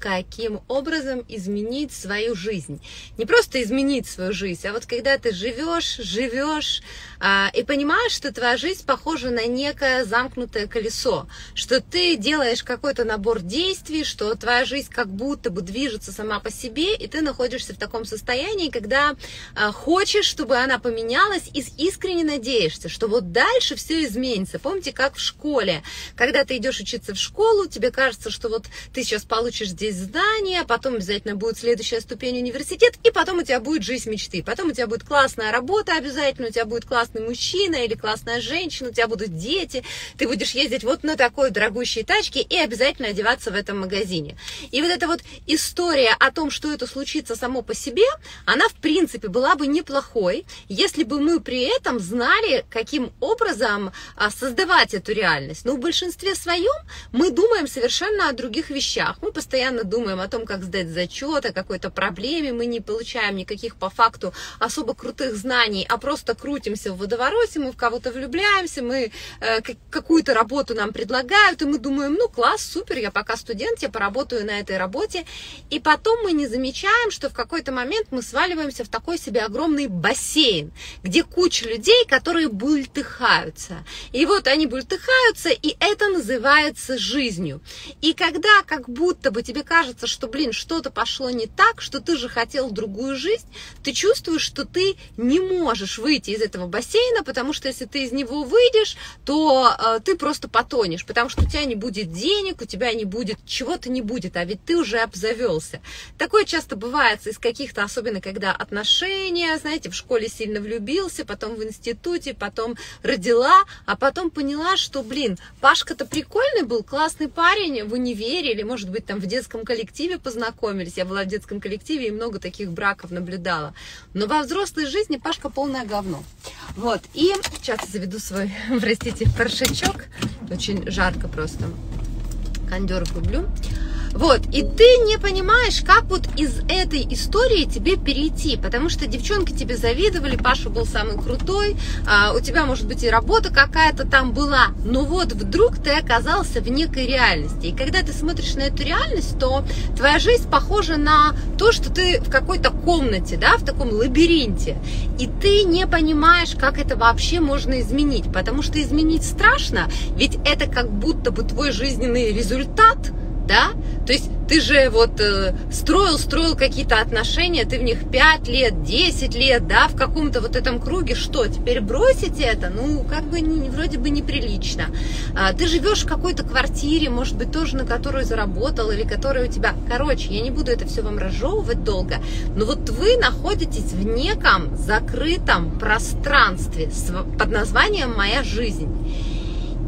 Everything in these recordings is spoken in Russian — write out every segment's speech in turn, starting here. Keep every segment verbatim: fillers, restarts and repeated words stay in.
Каким образом изменить свою жизнь. Не просто изменить свою жизнь, а вот когда ты живешь, живешь а, и понимаешь, что твоя жизнь похожа на некое замкнутое колесо, что ты делаешь какой-то набор действий, что твоя жизнь как будто бы движется сама по себе, и ты находишься в таком состоянии, когда а, хочешь, чтобы она поменялась, и искренне надеешься, что вот дальше все изменится. Помните, как в школе, когда ты идешь учиться в школу, тебе кажется, что вот ты сейчас получишь здесь здание, потом обязательно будет следующая ступень университет, и потом у тебя будет жизнь мечты, потом у тебя будет классная работа обязательно, у тебя будет классный мужчина или классная женщина, у тебя будут дети, ты будешь ездить вот на такой дорогущей тачке и обязательно одеваться в этом магазине. И вот эта вот история о том, что это случится само по себе, она в принципе была бы неплохой, если бы мы при этом знали, каким образом создавать эту реальность. Но в большинстве своем мы думаем совершенно о других вещах, мы постоянно думаем о том, как сдать зачет, о какой-то проблеме, мы не получаем никаких по факту особо крутых знаний, а просто крутимся в водовороте, мы в кого-то влюбляемся, мы э, какую-то работу нам предлагают, и мы думаем, ну класс, супер, я пока студент, я поработаю на этой работе, и потом мы не замечаем, что в какой-то момент мы сваливаемся в такой себе огромный бассейн, где куча людей, которые бультыхаются, и вот они бультыхаются, и это называется жизнью. И когда как будто бы тебе кажется, что, блин, что-то пошло не так, что ты же хотел другую жизнь, ты чувствуешь, что ты не можешь выйти из этого бассейна, потому что если ты из него выйдешь, то э, ты просто потонешь, потому что у тебя не будет денег, у тебя не будет, чего-то не будет, а ведь ты уже обзавелся. Такое часто бывает из каких-то, особенно когда отношения, знаете, в школе сильно влюбился, потом в институте, потом родила, а потом поняла, что, блин, Пашка-то прикольный был, классный парень в универе или, может быть, там в детском коллективе познакомились, я была в детском коллективе и много таких браков наблюдала, но во взрослой жизни Пашка полное говно. Вот, и сейчас я заведу свой, простите, паршачок, очень жарко просто, кондёр гублю. Вот, и ты не понимаешь, как вот из этой истории тебе перейти, потому что девчонки тебе завидовали, Паша был самый крутой, у тебя, может быть, и работа какая-то там была, но вот вдруг ты оказался в некой реальности, и когда ты смотришь на эту реальность, то твоя жизнь похожа на то, что ты в какой-то комнате, да, в таком лабиринте, и ты не понимаешь, как это вообще можно изменить, потому что изменить страшно, ведь это как будто бы твой жизненный результат, да? То есть ты же вот строил-строил какие-то отношения, ты в них пять лет, десять лет, да, в каком-то вот этом круге, что, теперь бросить это? Ну, как бы не, вроде бы неприлично. А, ты живешь в какой-то квартире, может быть, тоже на которую заработал или которая у тебя... Короче, я не буду это все вам разжевывать долго, но вот вы находитесь в неком закрытом пространстве под названием «Моя жизнь».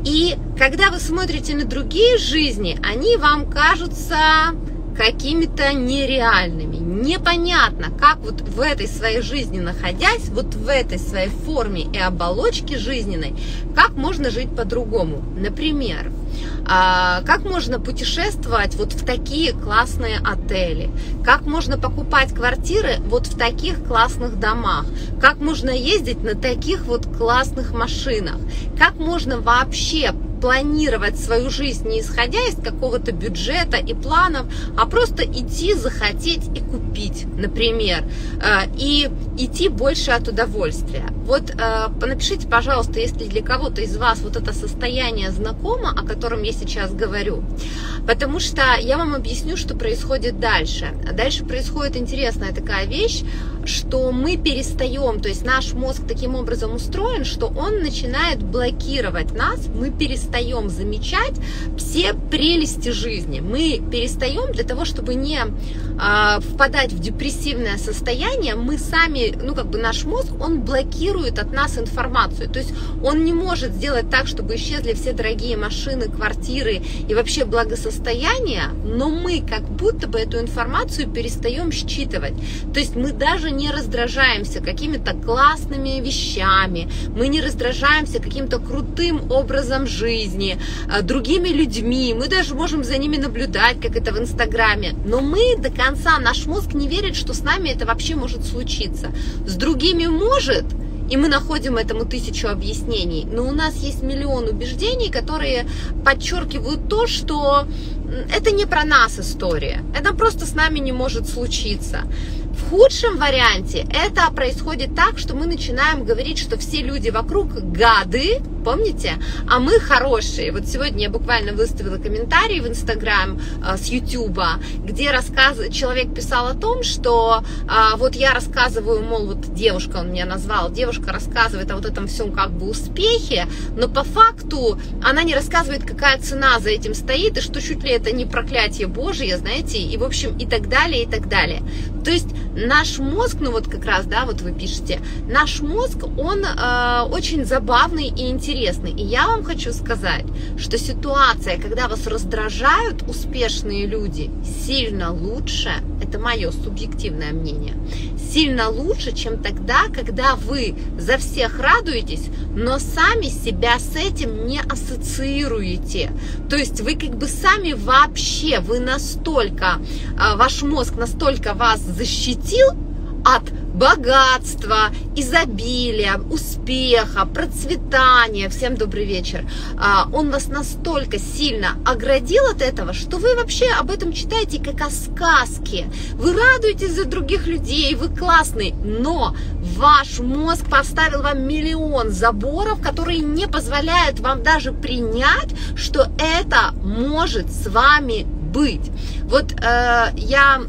И когда вы смотрите на другие жизни, они вам кажутся какими-то нереальными. Непонятно, как вот в этой своей жизни находясь, вот в этой своей форме и оболочке жизненной, как можно жить по-другому. Например, как можно путешествовать вот в такие классные отели, как можно покупать квартиры вот в таких классных домах, как можно ездить на таких вот классных машинах, как можно вообще планировать свою жизнь не исходя из какого-то бюджета и планов, а просто идти, захотеть и купить, например, и идти больше от удовольствия. Вот напишите, пожалуйста, если для кого-то из вас вот это состояние знакомо, о котором я сейчас говорю, потому что я вам объясню, что происходит дальше. Дальше происходит интересная такая вещь, что мы перестаем, то есть наш мозг таким образом устроен, что он начинает блокировать нас, мы перестаем замечать все прелести жизни, мы перестаем для того, чтобы не э, впадать в депрессивное состояние, мы сами, ну как бы наш мозг, он блокирует от нас информацию, то есть он не может сделать так, чтобы исчезли все дорогие машины, квартиры и вообще благосостояние, но мы как будто бы эту информацию перестаем считывать, то есть мы даже не раздражаемся какими-то классными вещами, мы не раздражаемся каким-то крутым образом жизни, другими людьми, мы даже можем за ними наблюдать, как это в Инстаграме, но мы до конца, наш мозг не верит, что с нами это вообще может случиться, с другими может, И мы находим этому тысячу объяснений. Но у нас есть миллион убеждений, которые подчеркивают то, что это не про нас история. Это просто с нами не может случиться. В худшем варианте это происходит так, что мы начинаем говорить, что все люди вокруг гады, помните, а мы хорошие. Вот сегодня я буквально выставила комментарий в Инстаграм э, с Ютуба, где рассказ... человек писал о том, что э, вот я рассказываю, мол, вот девушка, он меня назвал, девушка рассказывает о вот этом всем как бы успехе, но по факту она не рассказывает, какая цена за этим стоит, и что чуть ли это не проклятие Божие, знаете, и в общем и так далее, и так далее. То есть наш мозг, ну вот как раз, да, вот вы пишете, наш мозг, он э, очень забавный и интересный. И я вам хочу сказать, что ситуация, когда вас раздражают успешные люди, сильно лучше, это мое субъективное мнение, сильно лучше, чем тогда, когда вы за всех радуетесь, но сами себя с этим не ассоциируете. То есть вы как бы сами вообще, вы настолько, э, ваш мозг настолько вас защитил, от богатства, изобилия, успеха, процветания. Всем добрый вечер. Он вас настолько сильно оградил от этого, что вы вообще об этом читаете как о сказке. Вы радуетесь за других людей, вы классный, но ваш мозг поставил вам миллион заборов, которые не позволяют вам даже принять, что это может с вами быть. Вот э, я...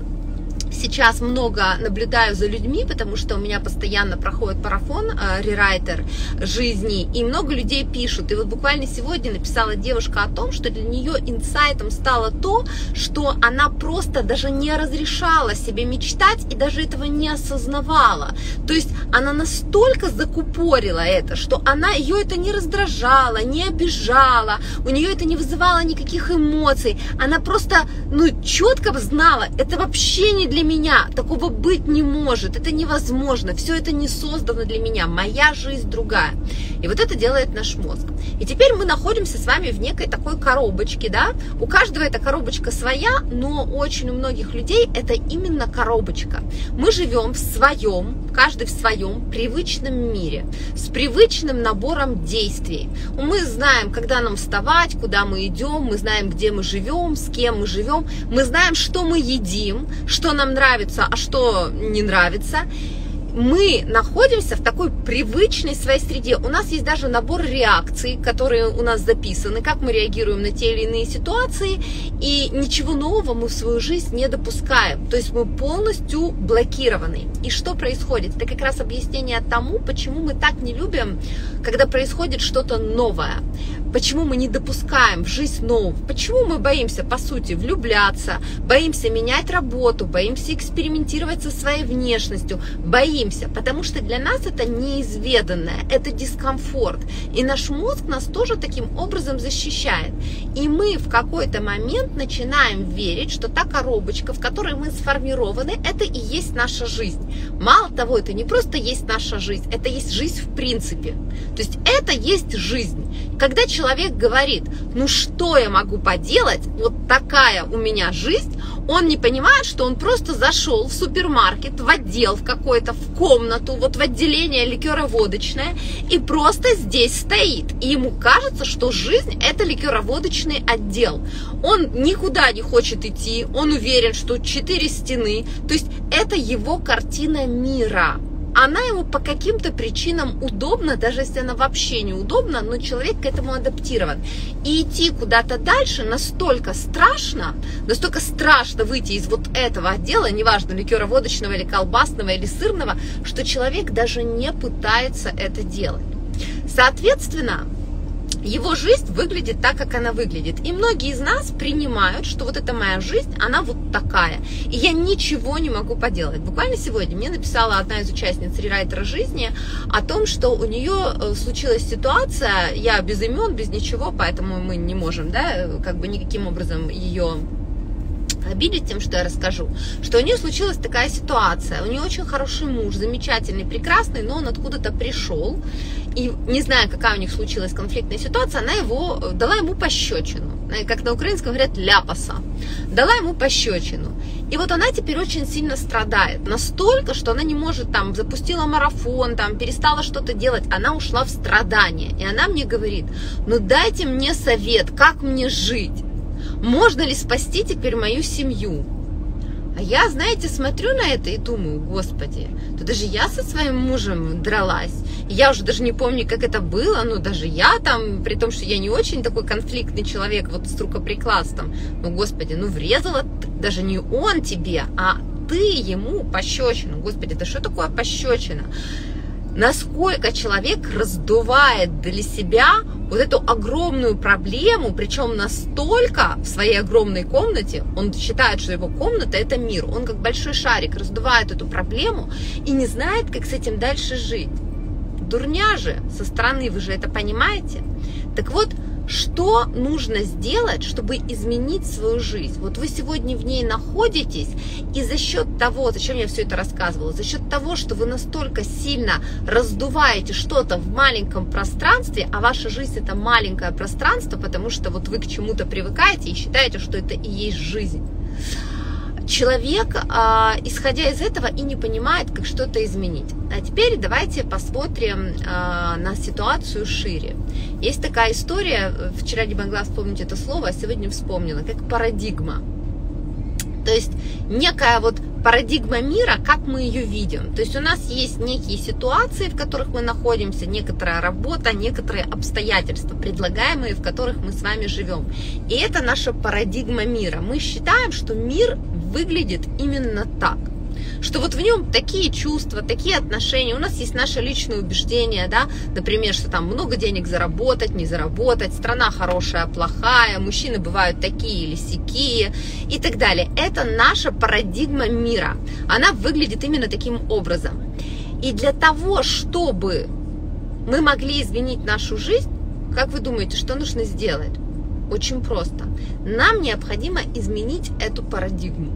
Сейчас много наблюдаю за людьми, потому что у меня постоянно проходит марафон э, «Рерайтер жизни», и много людей пишут. И вот буквально сегодня написала девушка о том, что для нее инсайтом стало то, что она просто даже не разрешала себе мечтать и даже этого не осознавала. То есть она настолько закупорила это, что она, ее это не раздражало, не обижало, у нее это не вызывало никаких эмоций. Она просто, ну, четко знала, это вообще не для Для меня, такого быть не может, это невозможно, все это не создано для меня, моя жизнь другая. И вот это делает наш мозг. И теперь мы находимся с вами в некой такой коробочке, да, у каждого эта коробочка своя, но очень у многих людей это именно коробочка. Мы живем в своем, каждый в своем привычном мире, с привычным набором действий. Мы знаем, когда нам вставать, куда мы идем, мы знаем, где мы живем, с кем мы живем, мы знаем, что мы едим, что нам нравится, а что не нравится. Мы находимся в такой привычной своей среде. У нас есть даже набор реакций, которые у нас записаны, как мы реагируем на те или иные ситуации, и ничего нового мы в свою жизнь не допускаем. То есть мы полностью блокированы. И что происходит? Это как раз объяснение тому, почему мы так не любим, когда происходит что-то новое. Почему мы не допускаем в жизнь нового? Почему мы боимся, по сути, влюбляться, боимся менять работу, боимся экспериментировать со своей внешностью, боимся, потому что для нас это неизведанное, это дискомфорт. И наш мозг нас тоже таким образом защищает. И мы в какой-то момент начинаем верить, что та коробочка, в которой мы сформированы, это и есть наша жизнь. Мало того, это не просто есть наша жизнь, это есть жизнь в принципе. То есть это есть жизнь. Когда человек Человек говорит, ну что я могу поделать, вот такая у меня жизнь, он не понимает, что он просто зашел в супермаркет, в отдел в какой-то, в комнату, вот в отделение ликероводочное, и просто здесь стоит. И ему кажется, что жизнь это ликероводочный отдел. Он никуда не хочет идти, он уверен, что четыре стены, то есть это его картина мира. Она ему по каким-то причинам удобна, даже если она вообще неудобна, но человек к этому адаптирован. И идти куда-то дальше настолько страшно, настолько страшно выйти из вот этого отдела, неважно, ликероводочного или колбасного или сырного, что человек даже не пытается это делать. Соответственно, его жизнь выглядит так, как она выглядит. И многие из нас принимают, что вот эта моя жизнь, она вот такая. И я ничего не могу поделать. Буквально сегодня мне написала одна из участниц «Рерайтера жизни» о том, что у нее случилась ситуация, я без имен, без ничего, поэтому мы не можем, да, как бы никаким образом ее... обидеть тем, что я расскажу, что у нее случилась такая ситуация. У нее очень хороший муж, замечательный, прекрасный, но он откуда-то пришел, и не зная, какая у них случилась конфликтная ситуация, она его дала ему пощечину. как на украинском говорят, ляпаса, дала ему пощечину. И вот она теперь очень сильно страдает, настолько, что она не может, там, запустила марафон, там, перестала что-то делать, она ушла в страдания. И она мне говорит, ну дайте мне совет, как мне жить, можно ли спасти теперь мою семью. А я, знаете, смотрю на это и думаю, господи, то даже я со своим мужем дралась. И я уже даже не помню, как это было, но даже я там, при том, что я не очень такой конфликтный человек, вот с рукоприкладством, ну, господи, ну, врезала даже не он тебе, а ты ему пощечину. Господи, да что такое пощечина? Насколько человек раздувает для себя вот эту огромную проблему, причем настолько в своей огромной комнате, он считает, что его комната – это мир, он как большой шарик раздувает эту проблему и не знает, как с этим дальше жить. Дурня же, со стороны вы же это понимаете. Так вот, что нужно сделать, чтобы изменить свою жизнь? Вот вы сегодня в ней находитесь, и за счет того, зачем я все это рассказывала, за счет того, что вы настолько сильно раздуваете что-то в маленьком пространстве, а ваша жизнь — это маленькое пространство, потому что вот вы к чему-то привыкаете и считаете, что это и есть жизнь. Человек, исходя из этого, и не понимает, как что-то изменить. А теперь давайте посмотрим на ситуацию шире. Есть такая история, вчера не могла вспомнить это слово, а сегодня вспомнила, как парадигма. То есть некая вот парадигма мира, как мы ее видим. То есть у нас есть некие ситуации, в которых мы находимся, некоторая работа, некоторые обстоятельства, предлагаемые, в которых мы с вами живем. И это наша парадигма мира. Мы считаем, что мир выглядит именно так. Что вот в нем такие чувства, такие отношения, у нас есть наши личные убеждения, да, например, что там много денег заработать, не заработать, страна хорошая, плохая, мужчины бывают такие или сякие и так далее. Это наша парадигма мира, она выглядит именно таким образом. И для того, чтобы мы могли изменить нашу жизнь, как вы думаете, что нужно сделать? Очень просто. Нам необходимо изменить эту парадигму.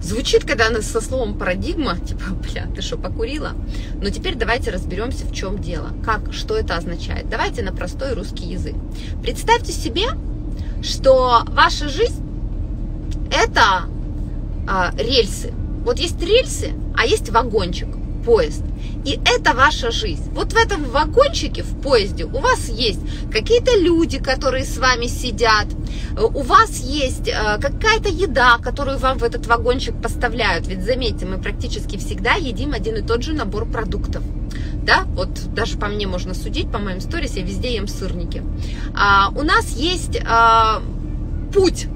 Звучит, когда она со словом парадигма, типа, бля, ты что, покурила? Но теперь давайте разберемся, в чем дело, как, что это означает. Давайте на простой русский язык. Представьте себе, что ваша жизнь – это а, рельсы. Вот есть рельсы, а есть вагончик, поезд. И это ваша жизнь. Вот в этом вагончике, в поезде, у вас есть какие-то люди, которые с вами сидят, у вас есть какая-то еда, которую вам в этот вагончик поставляют. Ведь заметьте, мы практически всегда едим один и тот же набор продуктов. Да? Вот даже по мне можно судить, по моим сторис, я везде ем сырники. А, у нас есть а, путь,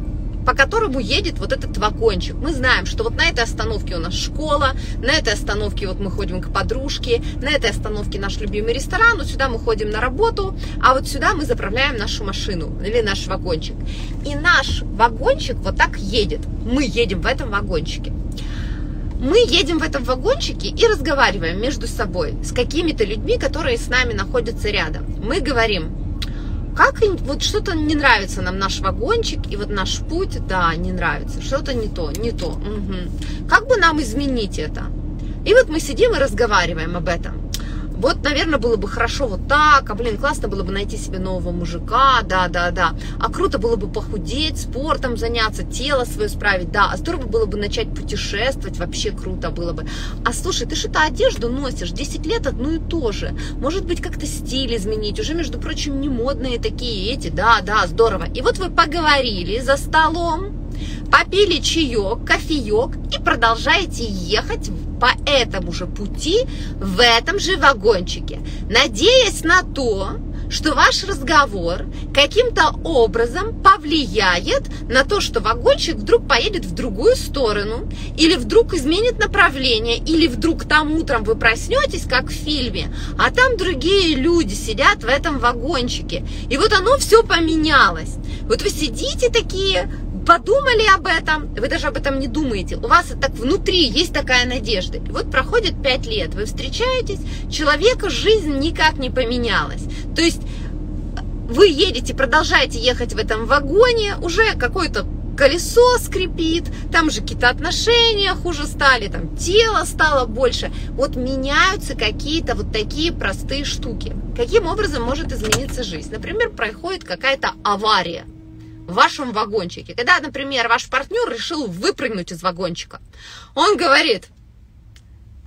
по которому едет вот этот вагончик. Мы знаем, что вот на этой остановке у нас школа, на этой остановке вот мы ходим к подружке, на этой остановке наш любимый ресторан, вот сюда мы ходим на работу, а вот сюда мы заправляем нашу машину или наш вагончик. И наш вагончик вот так едет. Мы едем в этом вагончике. Мы едем в этом вагончике и разговариваем между собой с какими-то людьми, которые с нами находятся рядом. Мы говорим, как вот что-то не нравится нам наш вагончик и вот наш путь, да, не нравится, что-то не то, не то. Угу. Как бы нам изменить это? И вот мы сидим и разговариваем об этом. Вот, наверное, было бы хорошо вот так, а, блин, классно было бы найти себе нового мужика, да, да, да. А круто было бы похудеть, спортом заняться, тело свое справить, да. А здорово было бы начать путешествовать, вообще круто было бы. А слушай, ты что-то одежду носишь, десять лет одну и то же. Может быть, как-то стиль изменить, уже, между прочим, не модные такие эти, да, да, здорово. И вот вы поговорили за столом, попили чаек, кофеек и продолжаете ехать по этому же пути в этом же вагончике, надеясь на то, что ваш разговор каким-то образом повлияет на то, что вагончик вдруг поедет в другую сторону, или вдруг изменит направление, или вдруг там утром вы проснетесь, как в фильме, а там другие люди сидят в этом вагончике. И вот оно все поменялось. Вот вы сидите такие, подумали об этом, вы даже об этом не думаете, у вас так внутри есть такая надежда. И вот проходит пять лет, вы встречаетесь, человека жизнь никак не поменялась. То есть вы едете, продолжаете ехать в этом вагоне, уже какой-то колесо скрипит, там же какие-то отношения хуже стали, там тело стало больше. Вот меняются какие-то вот такие простые штуки. Каким образом может измениться жизнь? Например, происходит какая-то авария. в вашем вагончике. Когда, например, ваш партнер решил выпрыгнуть из вагончика, он говорит: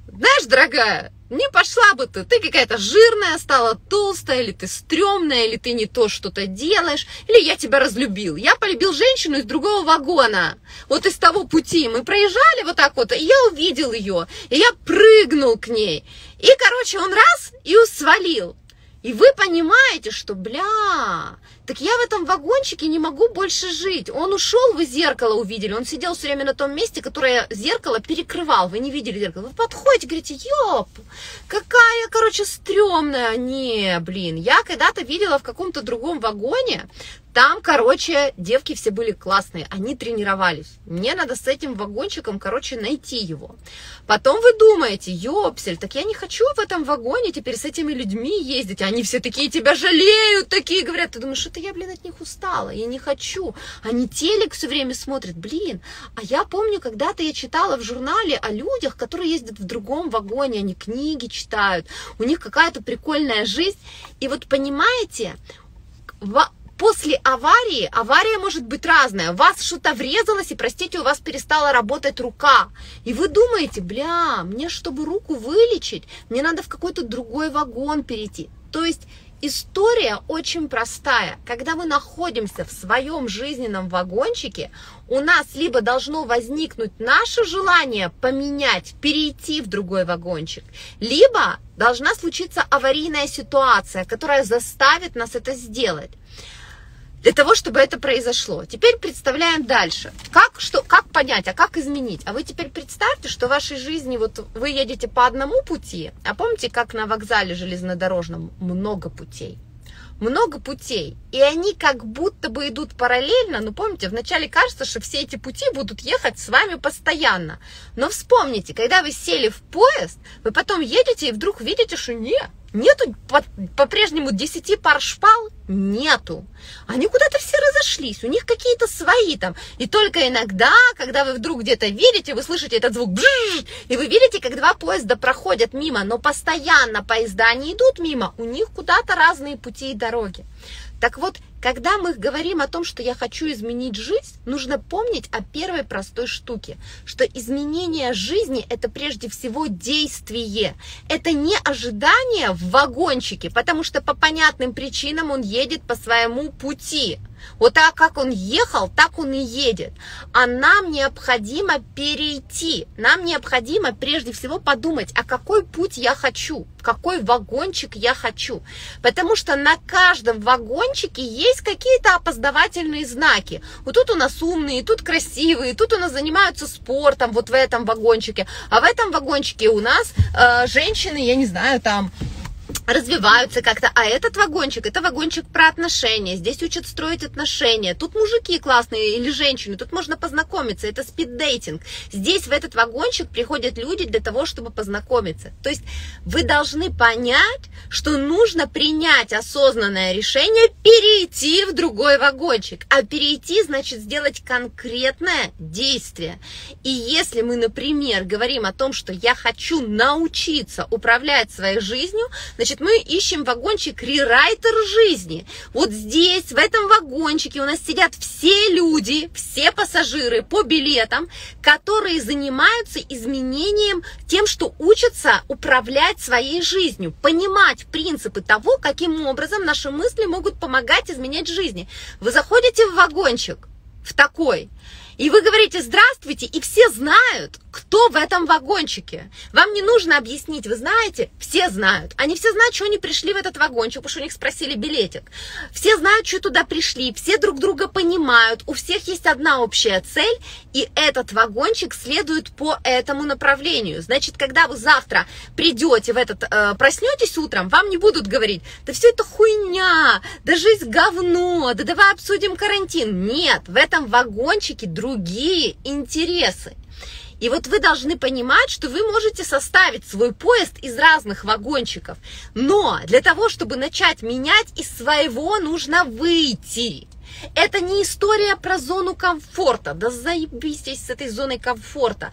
знаешь, дорогая, не пошла бы ты, ты какая-то жирная стала, толстая, или ты стрёмная, или ты не то что-то делаешь, или я тебя разлюбил. Я полюбил женщину из другого вагона, вот из того пути. Мы проезжали вот так вот, и я увидел ее, и я прыгнул к ней. И, короче, он раз и свалил. И вы понимаете, что, бля, так я в этом вагончике не могу больше жить. Он ушел, вы зеркало увидели, он сидел все время на том месте, которое зеркало перекрывал. Вы не видели зеркало. Вы подходите, говорите: ёп, какая, короче, стрёмная. Не, блин, я когда-то видела в каком-то другом вагоне, там, короче, девки все были классные, они тренировались. Мне надо с этим вагончиком, короче, найти его. Потом вы думаете: ёпсель, так я не хочу в этом вагоне теперь с этими людьми ездить. Они все такие тебя жалеют, такие говорят. Ты думаешь: что-то я, блин, от них устала, я не хочу. Они телек все время смотрят, блин. А я помню, когда-то я читала в журнале о людях, которые ездят в другом вагоне, они книги читают, у них какая-то прикольная жизнь. И вот понимаете, в... после аварии, авария может быть разная, у вас что-то врезалось, и, простите, у вас перестала работать рука, и вы думаете: бля, мне, чтобы руку вылечить, мне надо в какой-то другой вагон перейти. То есть история очень простая. Когда мы находимся в своем жизненном вагончике, у нас либо должно возникнуть наше желание поменять, перейти в другой вагончик, либо должна случиться аварийная ситуация, которая заставит нас это сделать. Для того, чтобы это произошло. Теперь представляем дальше. Как, что, как понять, а как изменить? А вы теперь представьте, что в вашей жизни вот вы едете по одному пути, а помните, как на вокзале железнодорожном много путей? Много путей, и они как будто бы идут параллельно, но помните, вначале кажется, что все эти пути будут ехать с вами постоянно. Но вспомните, когда вы сели в поезд, вы потом едете и вдруг видите, что нет, нету по-прежнему десяти пар шпал, нету. Они куда-то все разошлись, у них какие-то свои там. И только иногда, когда вы вдруг где-то видите, вы слышите этот звук, и вы видите, как два поезда проходят мимо, но постоянно поезда не идут мимо, у них куда-то разные пути и дороги. Так вот, когда мы говорим о том, что я хочу изменить жизнь, нужно помнить о первой простой штуке, что изменение жизни – это прежде всего действие, это не ожидание в вагончике, потому что по понятным причинам он едет по своему пути. Вот так, как он ехал, так он и едет. А нам необходимо перейти, нам необходимо прежде всего подумать, а какой путь я хочу, какой вагончик я хочу. Потому что на каждом вагончике есть какие-то опоздавательные знаки. Вот тут у нас умные, тут красивые, тут у нас занимаются спортом, вот в этом вагончике. А в этом вагончике у нас э, женщины, я не знаю, там... развиваются как-то, а этот вагончик, это вагончик про отношения, здесь учат строить отношения, тут мужики классные или женщины, тут можно познакомиться, это спиддейтинг, здесь в этот вагончик приходят люди для того, чтобы познакомиться. То есть вы должны понять, что нужно принять осознанное решение перейти в другой вагончик, а перейти значит сделать конкретное действие. И если мы, например, говорим о том, что я хочу научиться управлять своей жизнью, значит, мы ищем вагончик «Рерайтер жизни». Вот здесь, в этом вагончике у нас сидят все люди, все пассажиры по билетам, которые занимаются изменением, тем, что учатся управлять своей жизнью, понимать принципы того, каким образом наши мысли могут помогать изменять жизни. Вы заходите в вагончик, в такой, и вы говорите: здравствуйте, и все знают, кто в этом вагончике. Вам не нужно объяснить, вы знаете, все знают. Они все знают, что они пришли в этот вагончик, потому что у них спросили билетик. Все знают, что туда пришли, все друг друга понимают, у всех есть одна общая цель, и этот вагончик следует по этому направлению. Значит, когда вы завтра придете в этот, э, проснетесь утром, вам не будут говорить: да все это хуйня, да жизнь говно, да давай обсудим карантин. Нет, в этом вагончике друг другие интересы. И вот вы должны понимать, что вы можете составить свой поезд из разных вагончиков, но для того, чтобы начать менять, из своего нужно выйти. Это не история про зону комфорта. Да заебитесь с этой зоной комфорта.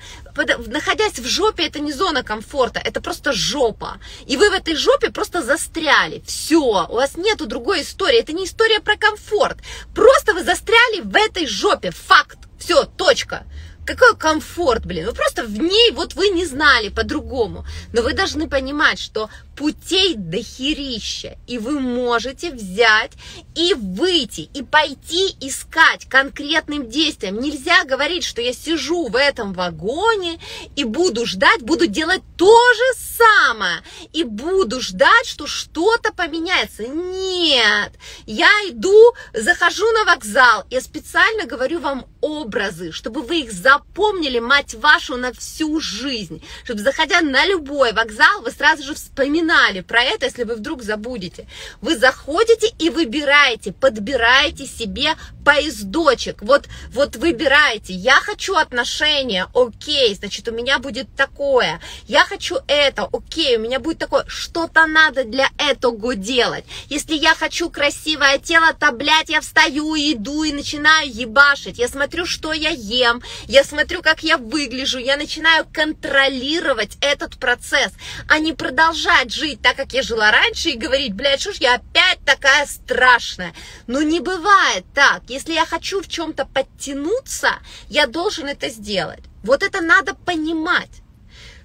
Находясь в жопе, это не зона комфорта, это просто жопа. И вы в этой жопе просто застряли. Все, у вас нету другой истории. Это не история про комфорт. Просто вы застряли в этой жопе. Факт. Все, точка. Какой комфорт, блин, вы просто в ней, вот вы не знали по-другому, но вы должны понимать, что путей дохерища, и вы можете взять и выйти, и пойти искать конкретным действием. Нельзя говорить, что я сижу в этом вагоне и буду ждать, буду делать то же самое, и буду ждать, что что-то поменяется. Нет, я иду, захожу на вокзал, я специально говорю вам образы, чтобы вы их запомнили. Помнили, мать вашу, на всю жизнь, чтобы, заходя на любой вокзал, вы сразу же вспоминали про это, если вы вдруг забудете. Вы заходите и выбираете, подбираете себе поездочек, вот, вот выбираете, я хочу отношения, окей, значит, у меня будет такое, я хочу это, окей, у меня будет такое, что-то надо для этого делать. Если я хочу красивое тело, то, блядь, я встаю и иду, и начинаю ебашить, я смотрю, что я ем, я смотрю, как я выгляжу, я начинаю контролировать этот процесс, а не продолжать жить так, как я жила раньше, и говорить, блядь, что ж я опять такая страшная. Но не бывает так. Если я хочу в чем-то подтянуться, я должен это сделать. Вот это надо понимать,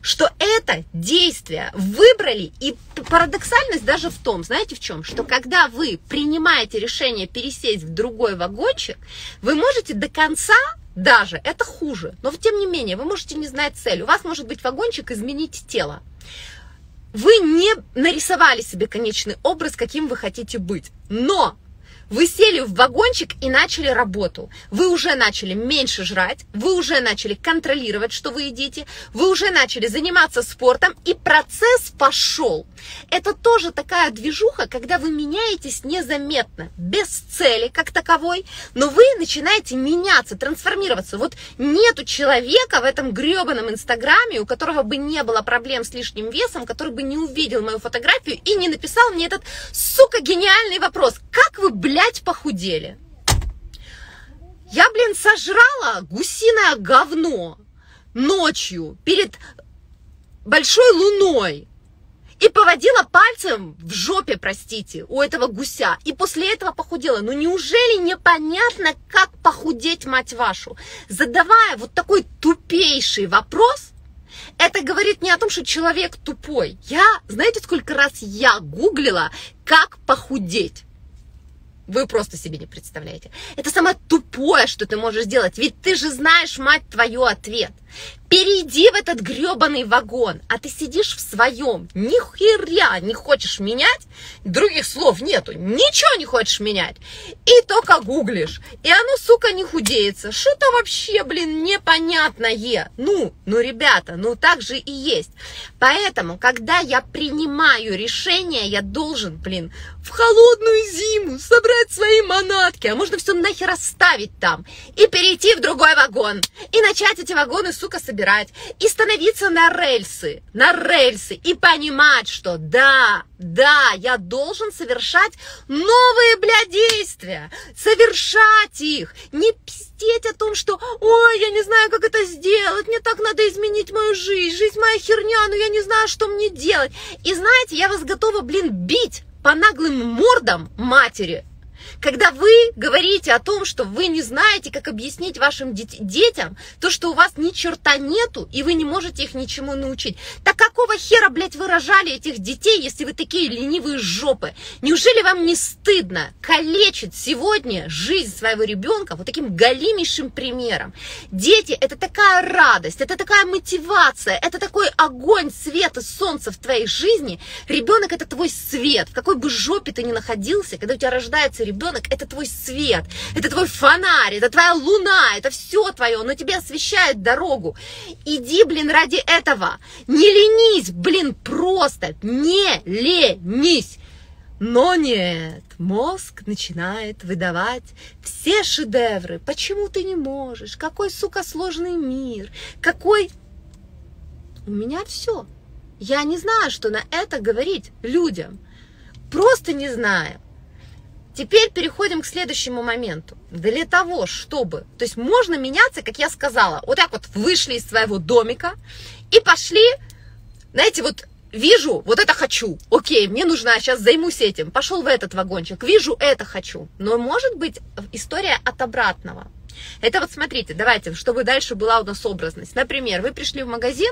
что это действие выбрали. И парадоксальность даже в том, знаете в чем, что когда вы принимаете решение пересесть в другой вагончик, вы можете до конца, даже, это хуже, но тем не менее, вы можете не знать цель, у вас может быть вагончик «изменить тело». Вы не нарисовали себе конечный образ, каким вы хотите быть, но... Вы сели в вагончик и начали работу. Вы уже начали меньше жрать, вы уже начали контролировать, что вы едите, вы уже начали заниматься спортом, и процесс пошел. Это тоже такая движуха, когда вы меняетесь незаметно, без цели как таковой, но вы начинаете меняться, трансформироваться. Вот нету человека в этом гребаном инстаграме, у которого бы не было проблем с лишним весом, который бы не увидел мою фотографию и не написал мне этот, сука, гениальный вопрос. Как вы, блядь, Блять, похудели. Я, блин, сожрала гусиное говно ночью перед большой луной и поводила пальцем в жопе, простите, у этого гуся. И после этого похудела. Ну неужели непонятно, как похудеть, мать вашу? Задавая вот такой тупейший вопрос, это говорит не о том, что человек тупой. Я, знаете, сколько раз я гуглила, как похудеть? Вы просто себе не представляете. Это самое тупое, что ты можешь сделать. Ведь ты же знаешь, мать твою, ответ. Перейди в этот гребаный вагон, а ты сидишь в своем. Ни херя не хочешь менять, других слов нету. Ничего не хочешь менять. И только гуглишь. И оно, сука, не худеется. Что-то вообще, блин, непонятное. Ну, ну, ребята, ну так же и есть. Поэтому, когда я принимаю решение, я должен, блин, в холодную зиму собрать свои манатки, а можно все нахер оставить там, и перейти в другой вагон, и начать эти вагоны, сука, собирать, и становиться на рельсы, на рельсы, и понимать, что да, да, я должен совершать новые, бля, действия, совершать их, не пиздеть о том, что, ой, я не знаю, как это сделать, мне так надо изменить мою жизнь, жизнь моя херня, но я не знаю, что мне делать, и знаете, я вас готова, блин, бить по наглым мордам матери, когда вы говорите о том, что вы не знаете, как объяснить вашим детям то, что у вас ни черта нету, и вы не можете их ничему научить. Так какого хера, блядь, вы рожали этих детей, если вы такие ленивые жопы? Неужели вам не стыдно калечить сегодня жизнь своего ребенка вот таким голимейшим примером? Дети — это такая радость, это такая мотивация, это такой огонь, свет и солнце в твоей жизни. Ребенок — это твой свет. В какой бы жопе ты ни находился, когда у тебя рождается ребенок, Ребенок, это твой свет, это твой фонарь, это твоя луна, это все твое, но тебе освещает дорогу. Иди, блин, ради этого. Не ленись, блин, просто не ленись. Но нет, мозг начинает выдавать все шедевры. Почему ты не можешь? Какой, сука, сложный мир? Какой... У меня все. Я не знаю, что на это говорить людям. Просто не знаю. Теперь переходим к следующему моменту. Для того, чтобы... То есть можно меняться, как я сказала. Вот так вот вышли из своего домика и пошли, знаете, вот... Вижу, вот это хочу, окей, мне нужна, сейчас займусь этим, пошел в этот вагончик, вижу, это хочу. Но может быть история от обратного. Это вот смотрите, давайте, чтобы дальше была у нас образность. Например, вы пришли в магазин,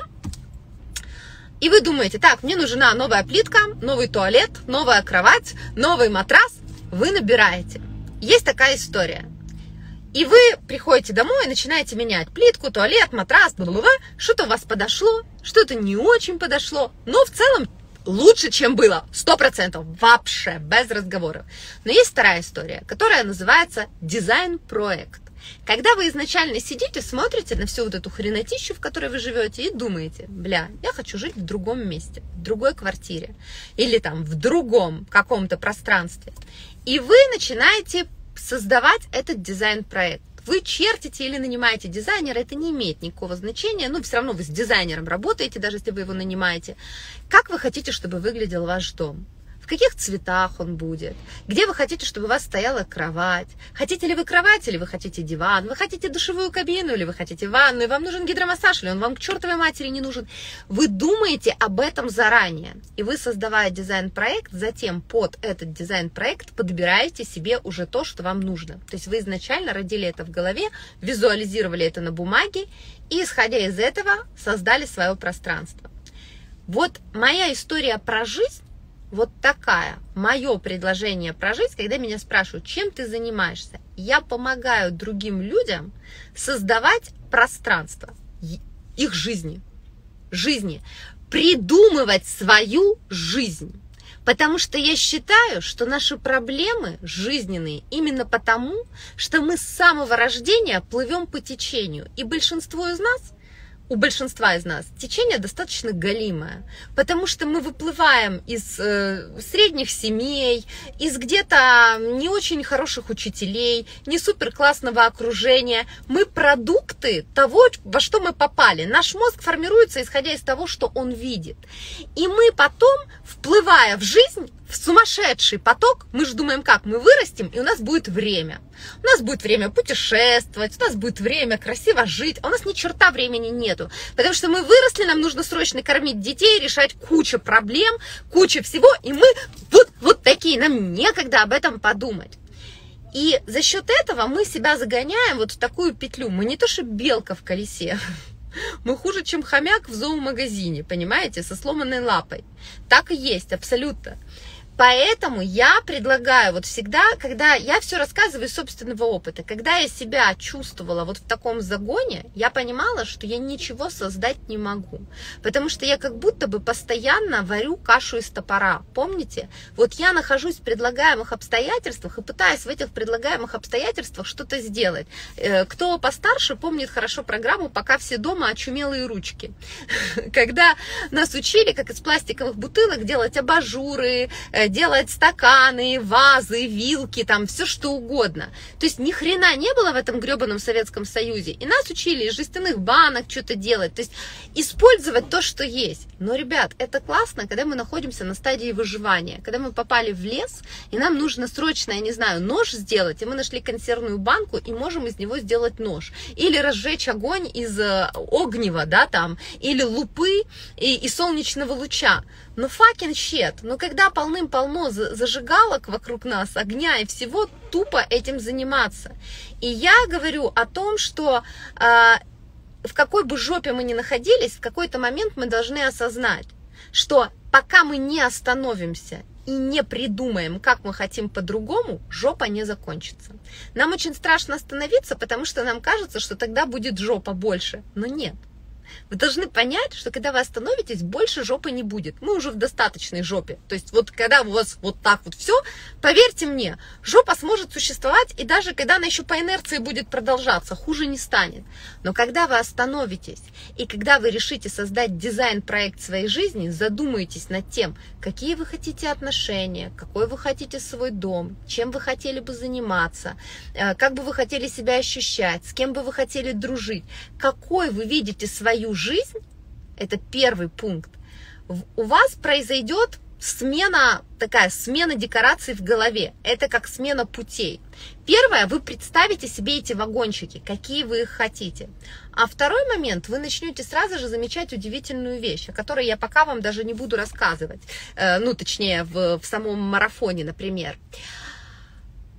и вы думаете, так, мне нужна новая плитка, новый туалет, новая кровать, новый матрас. Вы набираете. Есть такая история. И вы приходите домой и начинаете менять плитку, туалет, матрас, бла-бла-бла. Что-то у вас подошло, что-то не очень подошло, но в целом лучше, чем было, сто процентов, вообще, без разговоров. Но есть вторая история, которая называется дизайн-проект. Когда вы изначально сидите, смотрите на всю вот эту хренотищу, в которой вы живете, и думаете, бля, я хочу жить в другом месте, в другой квартире, или там в другом каком-то пространстве. И вы начинаете создавать этот дизайн-проект. Вы чертите или нанимаете дизайнера, это не имеет никакого значения, но все равно вы с дизайнером работаете, даже если вы его нанимаете. Как вы хотите, чтобы выглядел ваш дом? В каких цветах он будет? Где вы хотите, чтобы у вас стояла кровать? Хотите ли вы кровать, или вы хотите диван? Вы хотите душевую кабину, или вы хотите ванну? И вам нужен гидромассаж, или он вам к чертовой матери не нужен? Вы думаете об этом заранее. И вы, создавая дизайн-проект, затем под этот дизайн-проект подбираете себе уже то, что вам нужно. То есть вы изначально родили это в голове, визуализировали это на бумаге, и, исходя из этого, создали свое пространство. Вот моя история про жизнь, вот такая. Мое предложение прожить, когда меня спрашивают, чем ты занимаешься, я помогаю другим людям создавать пространство их жизни, жизни, придумывать свою жизнь. Потому что я считаю, что наши проблемы жизненные именно потому, что мы с самого рождения плывем по течению, и большинство из нас У большинства из нас течение достаточно голимое, потому что мы выплываем из э, средних семей, из где-то не очень хороших учителей, не супер классного окружения. Мы продукты того, во что мы попали. Наш мозг формируется, исходя из того, что он видит. И мы потом, вплывая в жизнь, в сумасшедший поток, мы же думаем, как мы вырастем, и у нас будет время. У нас будет время путешествовать, у нас будет время красиво жить, а у нас ни черта времени нету. Потому что мы выросли, нам нужно срочно кормить детей, решать кучу проблем, кучу всего, и мы вот, вот такие, нам некогда об этом подумать. И за счет этого мы себя загоняем вот в такую петлю. Мы не то что белка в колесе. Мы хуже, чем хомяк в зоомагазине, понимаете, со сломанной лапой. Так и есть, абсолютно. Поэтому я предлагаю вот всегда, когда я все рассказываю из собственного опыта, когда я себя чувствовала вот в таком загоне, я понимала, что я ничего создать не могу, потому что я как будто бы постоянно варю кашу из топора, помните? Вот я нахожусь в предлагаемых обстоятельствах и пытаюсь в этих предлагаемых обстоятельствах что-то сделать. Кто постарше, помнит хорошо программу «Пока все дома, очумелые ручки», когда нас учили, как из пластиковых бутылок делать абажуры, делать стаканы, вазы, вилки, там все что угодно. То есть ни хрена не было в этом гребаном Советском Союзе. И нас учили из жестяных банок что-то делать. То есть использовать то, что есть. Но, ребят, это классно, когда мы находимся на стадии выживания. Когда мы попали в лес, и нам нужно срочно, я не знаю, нож сделать, и мы нашли консервную банку, и можем из него сделать нож. Или разжечь огонь из огнева, да, там, или лупы и, и солнечного луча. Но fucking shit. Но когда полным-полно зажигалок вокруг нас, огня и всего, тупо этим заниматься. И я говорю о том, что э, в какой бы жопе мы ни находились, в какой-то момент мы должны осознать, что пока мы не остановимся и не придумаем, как мы хотим по-другому, жопа не закончится. Нам очень страшно остановиться, потому что нам кажется, что тогда будет жопа больше. Но нет. Вы должны понять, что когда вы остановитесь, больше жопы не будет. Мы уже в достаточной жопе. То есть вот когда у вас вот так вот все, поверьте мне, жопа сможет существовать, и даже когда она еще по инерции будет продолжаться, хуже не станет. Но когда вы остановитесь, и когда вы решите создать дизайн-проект своей жизни, задумайтесь над тем, какие вы хотите отношения, какой вы хотите свой дом, чем вы хотели бы заниматься, как бы вы хотели себя ощущать, с кем бы вы хотели дружить, какой вы видите свою жизнь, это первый пункт, у вас произойдет смена, такая смена декораций в голове, это как смена путей. Первое, вы представите себе эти вагончики, какие вы их хотите. А второй момент, вы начнете сразу же замечать удивительную вещь, о которой я пока вам даже не буду рассказывать, ну, точнее, в, в самом марафоне, например.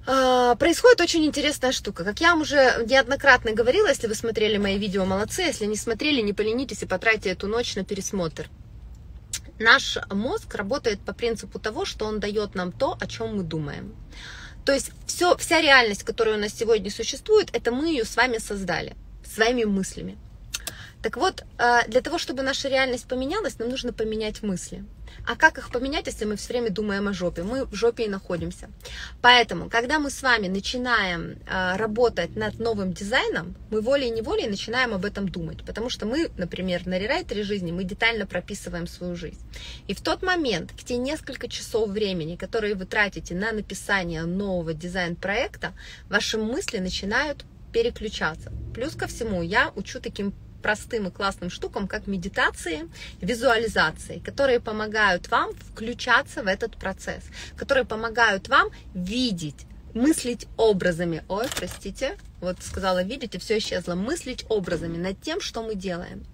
Происходит очень интересная штука. Как я вам уже неоднократно говорила, если вы смотрели мои видео, молодцы, если не смотрели, не поленитесь и потратьте эту ночь на пересмотр. Наш мозг работает по принципу того, что он дает нам то, о чем мы думаем. То есть все, вся реальность, которая у нас сегодня существует, это мы ее с вами создали, своими мыслями. Так вот, для того, чтобы наша реальность поменялась, нам нужно поменять мысли. А как их поменять, если мы все время думаем о жопе? Мы в жопе и находимся. Поэтому, когда мы с вами начинаем работать над новым дизайном, мы волей-неволей начинаем об этом думать. Потому что мы, например, на рерайтере жизни, мы детально прописываем свою жизнь. И в тот момент, в те несколько часов времени, которые вы тратите на написание нового дизайн-проекта, ваши мысли начинают переключаться. Плюс ко всему, я учу таким простым и классным штукам, как медитации, визуализации, которые помогают вам включаться в этот процесс, которые помогают вам видеть, мыслить образами. Ой, простите, вот сказала видеть, и все исчезло. Мыслить образами над тем, что мы делаем.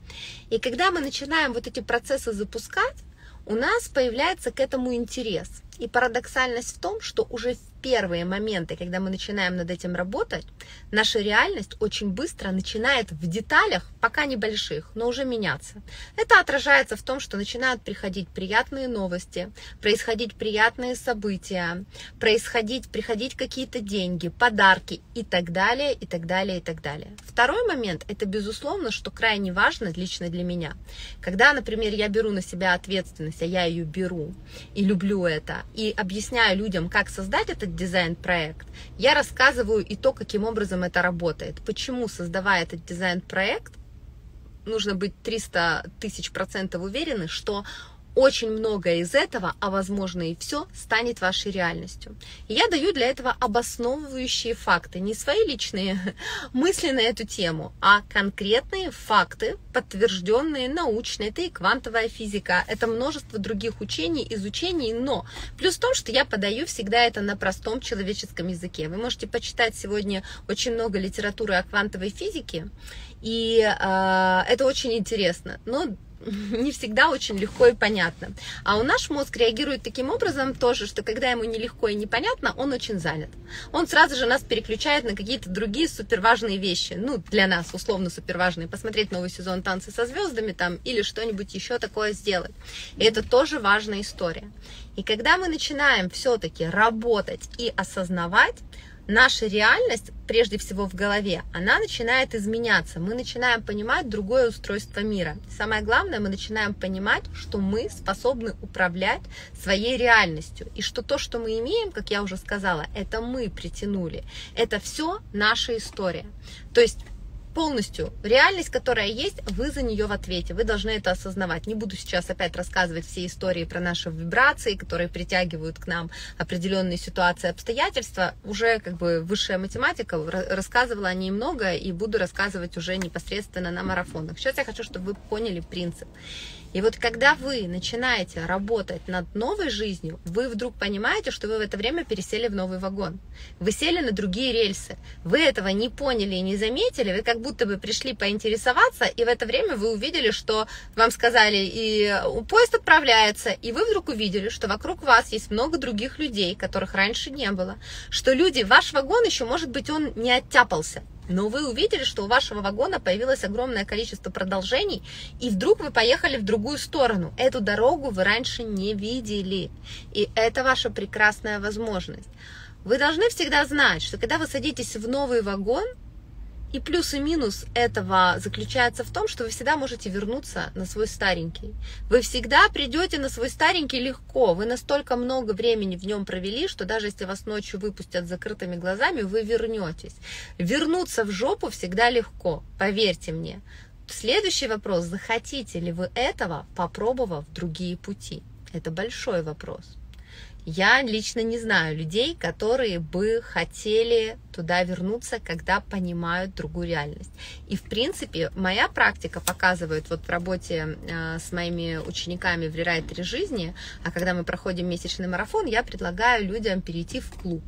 И когда мы начинаем вот эти процессы запускать, у нас появляется к этому интерес. И парадоксальность в том, что уже в первые моменты, когда мы начинаем над этим работать, наша реальность очень быстро начинает в деталях, пока небольших, но уже меняться. Это отражается в том, что начинают приходить приятные новости, происходить приятные события, происходить, приходить какие-то деньги, подарки и так далее, и так далее, и так далее. Второй момент, это безусловно, что крайне важно лично для меня. Когда, например, я беру на себя ответственность, а я ее беру и люблю это, и объясняю людям, как создать этот дизайн-проект, я рассказываю и то, каким образом это работает, почему, создавая этот дизайн-проект, нужно быть триста тысяч процентов уверены, что очень многое из этого, а возможно и все, станет вашей реальностью. И я даю для этого обосновывающие факты, не свои личные мысли на эту тему, а конкретные факты, подтвержденные научно. Это и квантовая физика, это множество других учений, изучений, но плюс в том, что я подаю всегда это на простом человеческом языке. Вы можете почитать сегодня очень много литературы о квантовой физике, и э, это очень интересно, но не всегда очень легко и понятно. А у наш мозг реагирует таким образом тоже, что когда ему нелегко и непонятно, он очень занят. Он сразу же нас переключает на какие-то другие суперважные вещи. Ну, для нас условно суперважные. Посмотреть новый сезон «Танцы со звездами» там или что-нибудь еще такое сделать. И это тоже важная история. И когда мы начинаем все-таки работать и осознавать, наша реальность, прежде всего в голове, она начинает изменяться. Мы начинаем понимать другое устройство мира. Самое главное, мы начинаем понимать, что мы способны управлять своей реальностью. И что то, что мы имеем, как я уже сказала, это мы притянули. Это все наша история. То есть полностью реальность, которая есть, вы за нее в ответе. Вы должны это осознавать. Не буду сейчас опять рассказывать все истории про наши вибрации, которые притягивают к нам определенные ситуации, обстоятельства. Уже как бы высшая математика, рассказывала о ней много и буду рассказывать уже непосредственно на марафонах. Сейчас я хочу, чтобы вы поняли принцип. И вот когда вы начинаете работать над новой жизнью, вы вдруг понимаете, что вы в это время пересели в новый вагон. Вы сели на другие рельсы. Вы этого не поняли и не заметили. Вы как будто бы пришли поинтересоваться, и в это время вы увидели, что вам сказали, и поезд отправляется, и вы вдруг увидели, что вокруг вас есть много других людей, которых раньше не было. Что люди, ваш вагон еще, может быть, он не оттяпался. Но вы увидели, что у вашего вагона появилось огромное количество продолжений, и вдруг вы поехали в другую сторону. Эту дорогу вы раньше не видели, и это ваша прекрасная возможность. Вы должны всегда знать, что когда вы садитесь в новый вагон, и плюс и минус этого заключается в том, что вы всегда можете вернуться на свой старенький. Вы всегда придете на свой старенький легко. Вы настолько много времени в нем провели, что даже если вас ночью выпустят с закрытыми глазами, вы вернетесь. Вернуться в жопу всегда легко, поверьте мне. Следующий вопрос, захотите ли вы этого, попробовав другие пути? Это большой вопрос. Я лично не знаю людей, которые бы хотели туда вернуться, когда понимают другую реальность. И, в принципе, моя практика показывает вот в работе с моими учениками в Рерайтере Жизни, а когда мы проходим месячный марафон, я предлагаю людям перейти в клуб,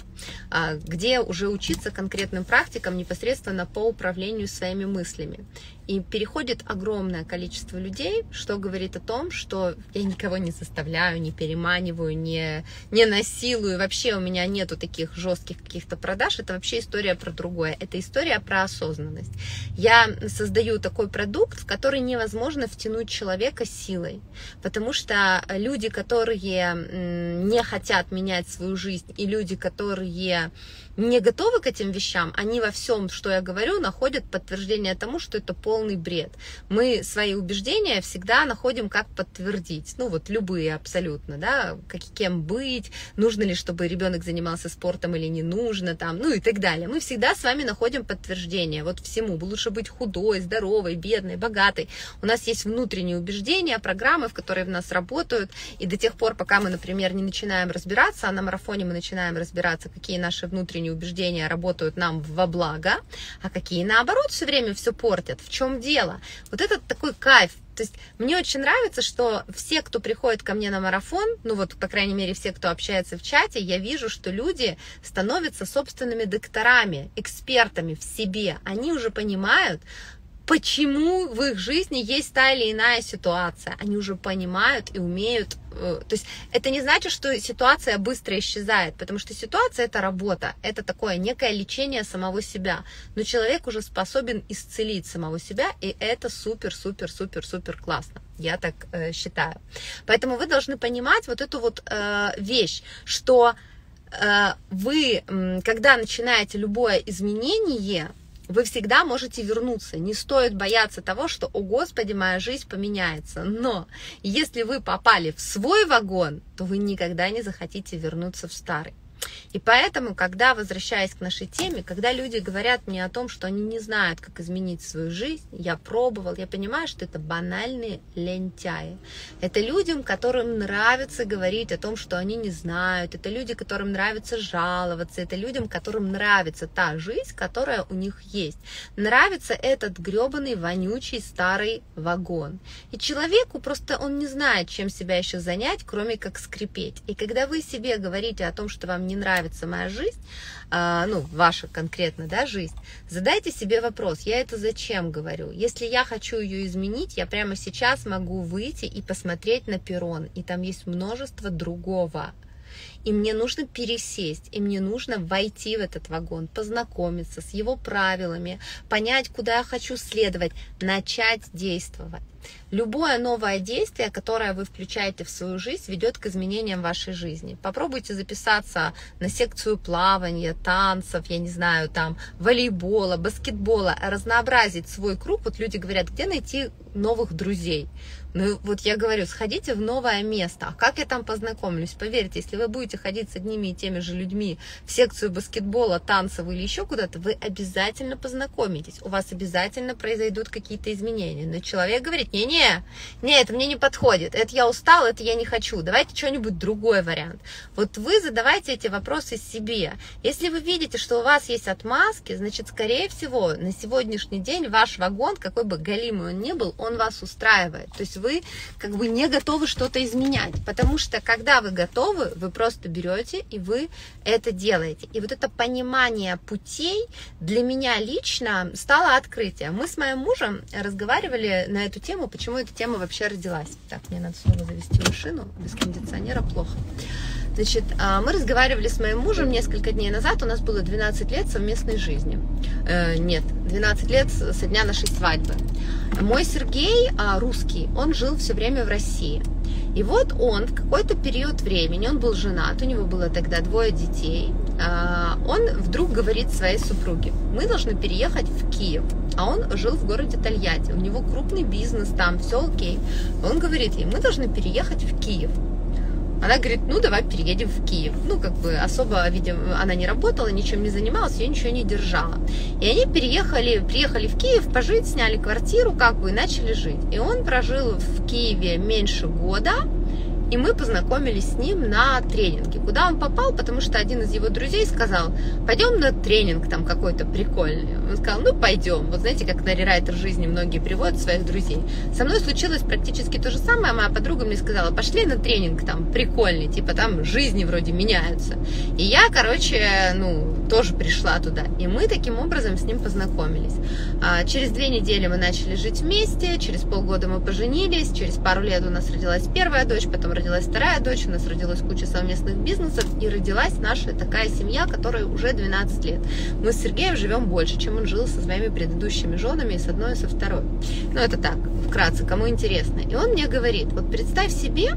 где уже учиться конкретным практикам непосредственно по управлению своими мыслями. И переходит огромное количество людей, что говорит о том, что я никого не заставляю, не переманиваю, не, не насилую. Вообще у меня нету таких жестких каких-то продаж. Это вообще история про другое. Это история про осознанность. Я создаю такой продукт, в который невозможно втянуть человека силой. Потому что люди, которые не хотят менять свою жизнь, и люди, которые не готовы к этим вещам, они во всем, что я говорю, находят подтверждение тому, что это полный бред. Мы свои убеждения всегда находим, как подтвердить. Ну вот любые абсолютно, да, как, кем быть, нужно ли, чтобы ребенок занимался спортом или не нужно, там, ну и так далее. Мы всегда с вами находим подтверждение вот всему. Лучше быть худой, здоровой, бедной, богатой. У нас есть внутренние убеждения, программы, в которые в нас работают, и до тех пор, пока мы, например, не начинаем разбираться, а на марафоне мы начинаем разбираться, какие наши внутренние убеждения работают нам во благо, а какие наоборот все время все портят. В чем дело? Вот этот такой кайф. То есть мне очень нравится, что все, кто приходит ко мне на марафон, ну вот, по крайней мере, все, кто общается в чате, я вижу, что люди становятся собственными докторами, экспертами в себе. Они уже понимают, почему в их жизни есть та или иная ситуация. Они уже понимают и умеют. То есть это не значит, что ситуация быстро исчезает, потому что ситуация — это работа, это такое некое лечение самого себя. Но человек уже способен исцелить самого себя, и это супер-супер-супер-супер классно. Я так э, считаю. Поэтому вы должны понимать вот эту вот э, вещь, что э, вы, когда начинаете любое изменение, вы всегда можете вернуться. Не стоит бояться того, что, о господи, моя жизнь поменяется. Но если вы попали в свой вагон, то вы никогда не захотите вернуться в старый. И поэтому, когда, возвращаясь к нашей теме, когда люди говорят мне о том, что они не знают, как изменить свою жизнь, я пробовал, я понимаю, что это банальные лентяи. Это людям, которым нравится говорить о том, что они не знают, это люди, которым нравится жаловаться, это людям, которым нравится та жизнь, которая у них есть. Нравится этот грёбаный, вонючий, старый вагон. И человеку просто он не знает, чем себя еще занять, кроме как скрипеть. И когда вы себе говорите о том, что вам не не нравится моя жизнь, ну, ваша конкретно, да, жизнь, задайте себе вопрос, я это зачем говорю? Если я хочу ее изменить, я прямо сейчас могу выйти и посмотреть на перрон, и там есть множество другого. И мне нужно пересесть, и мне нужно войти в этот вагон, познакомиться с его правилами, понять, куда я хочу следовать, начать действовать. Любое новое действие, которое вы включаете в свою жизнь, ведет к изменениям вашей жизни. Попробуйте записаться на секцию плавания, танцев, я не знаю, там, волейбола, баскетбола, разнообразить свой круг. Вот люди говорят, где найти новых друзей? Ну вот я говорю, сходите в новое место. А как я там познакомлюсь? Поверьте, если вы будете ходить с одними и теми же людьми в секцию баскетбола, танцев или еще куда-то, вы обязательно познакомитесь, у вас обязательно произойдут какие-то изменения. Но человек говорит, не-не, не, это мне не подходит, это я устал, это я не хочу, давайте что-нибудь другой вариант. Вот вы задавайте эти вопросы себе. Если вы видите, что у вас есть отмазки, значит, скорее всего, на сегодняшний день ваш вагон, какой бы галимый он ни был, он вас устраивает. То есть вы как бы не готовы что-то изменять, потому что когда вы готовы, вы просто берете и вы это делаете. И вот это понимание путей для меня лично стало открытием. Мы с моим мужем разговаривали на эту тему, почему эта тема вообще родилась. Так, мне надо снова завести машину, без кондиционера плохо. Значит, мы разговаривали с моим мужем несколько дней назад, у нас было двенадцать лет совместной жизни. Э, нет, двенадцать лет со дня нашей свадьбы. Мой Сергей, русский, он жил все время в России. И вот он в какой-то период времени, он был женат, у него было тогда двое детей, он вдруг говорит своей супруге, мы должны переехать в Киев, а он жил в городе Тольятти, у него крупный бизнес там, все окей. Он говорит ей, мы должны переехать в Киев. Она говорит, ну давай переедем в Киев. Ну, как бы особо, видимо, она не работала, ничем не занималась, ее ничего не держала. И они переехали, приехали в Киев пожить, сняли квартиру, как бы, и начали жить. И он прожил в Киеве меньше года И мы познакомились с ним на тренинге. Куда он попал? Потому что один из его друзей сказал: пойдем на тренинг там какой-то прикольный. Он сказал: ну пойдем. Вот знаете, как на Рерайтер Жизни многие приводят своих друзей. Со мной случилось практически то же самое. Моя подруга мне сказала: пошли на тренинг там прикольный, типа там жизни вроде меняются. И я, короче, ну тоже пришла туда. И мы таким образом с ним познакомились. Через две недели мы начали жить вместе, через полгода мы поженились, через пару лет у нас родилась первая дочь, потом родилась вторая дочь, у нас родилась куча совместных бизнесов, и родилась наша такая семья, которой уже двенадцать лет. Мы с Сергеем живем больше, чем он жил со своими предыдущими женами, и с одной, и со второй. Ну, это так, вкратце, кому интересно. И он мне говорит: вот представь себе,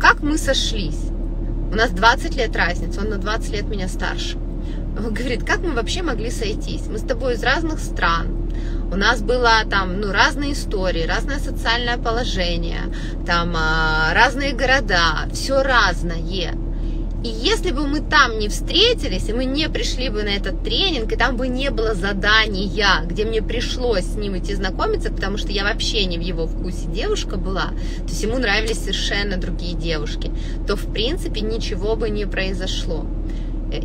как мы сошлись. У нас двадцать лет разница, он на двадцать лет меня старше. Он говорит: как мы вообще могли сойтись? Мы с тобой из разных стран, у нас было там, ну, разные истории, разное социальное положение, там разные города, все разное. И если бы мы там не встретились, и мы не пришли бы на этот тренинг, и там бы не было задания, где мне пришлось с ним идти знакомиться, потому что я вообще не в его вкусе девушка была, то есть ему нравились совершенно другие девушки, то в принципе ничего бы не произошло.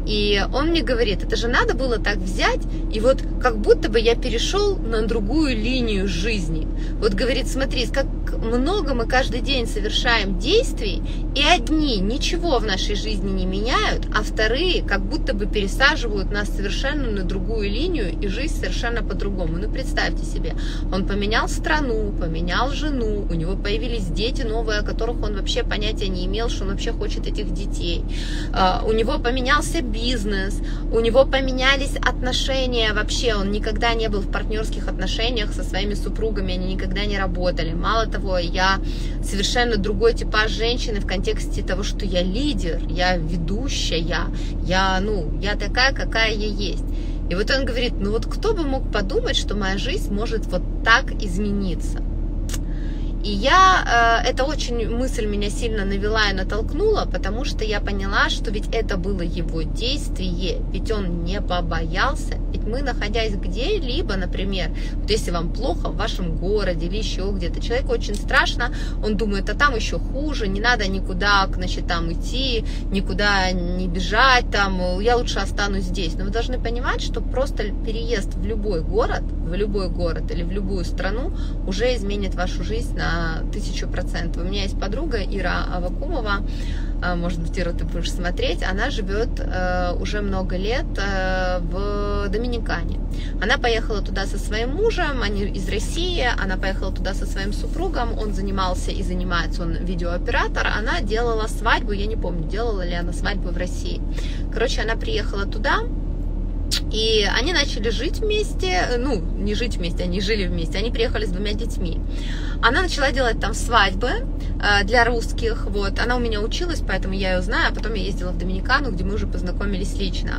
И он мне говорит: это же надо было так взять, и вот как будто бы я перешел на другую линию жизни. Вот, говорит, смотри, как много мы каждый день совершаем действий, и одни ничего в нашей жизни не меняют, а вторые как будто бы пересаживают нас совершенно на другую линию, и жизнь совершенно по-другому. Ну, представьте себе, он поменял страну, поменял жену, у него появились дети новые, о которых он вообще понятия не имел, что он вообще хочет этих детей. У него поменялся бизнес, у него поменялись отношения вообще, он никогда не был в партнерских отношениях со своими супругами, они никогда не работали. Мало того, я совершенно другой типаж женщины в контексте того, что я лидер, я ведущая, я, я, ну, я такая, какая я есть. И вот он говорит: ну вот кто бы мог подумать, что моя жизнь может вот так измениться. И я, это очень мысль меня сильно навела и натолкнула, потому что я поняла, что ведь это было его действие, ведь он не побоялся. Ведь мы, находясь где-либо, например, вот если вам плохо в вашем городе или еще где-то, человеку очень страшно, он думает: а там еще хуже, не надо никуда, значит, там идти, никуда не бежать, там, я лучше останусь здесь. Но вы должны понимать, что просто переезд в любой город, в любой город или в любую страну уже изменит вашу жизнь на тысячу процентов. У меня есть подруга Ира Авакумова, может быть, Ира, ты будешь смотреть, она живет уже много лет в Доминикане. Она поехала туда со своим мужем, они из России, она поехала туда со своим супругом, он занимался и занимается, он видеооператор, она делала свадьбу, я не помню, делала ли она свадьбу в России. Короче, она приехала туда, и они начали жить вместе, ну, не жить вместе, они жили вместе, они приехали с двумя детьми. Она начала делать там свадьбы для русских, вот, она у меня училась, поэтому я ее знаю, а потом я ездила в Доминикану, где мы уже познакомились лично.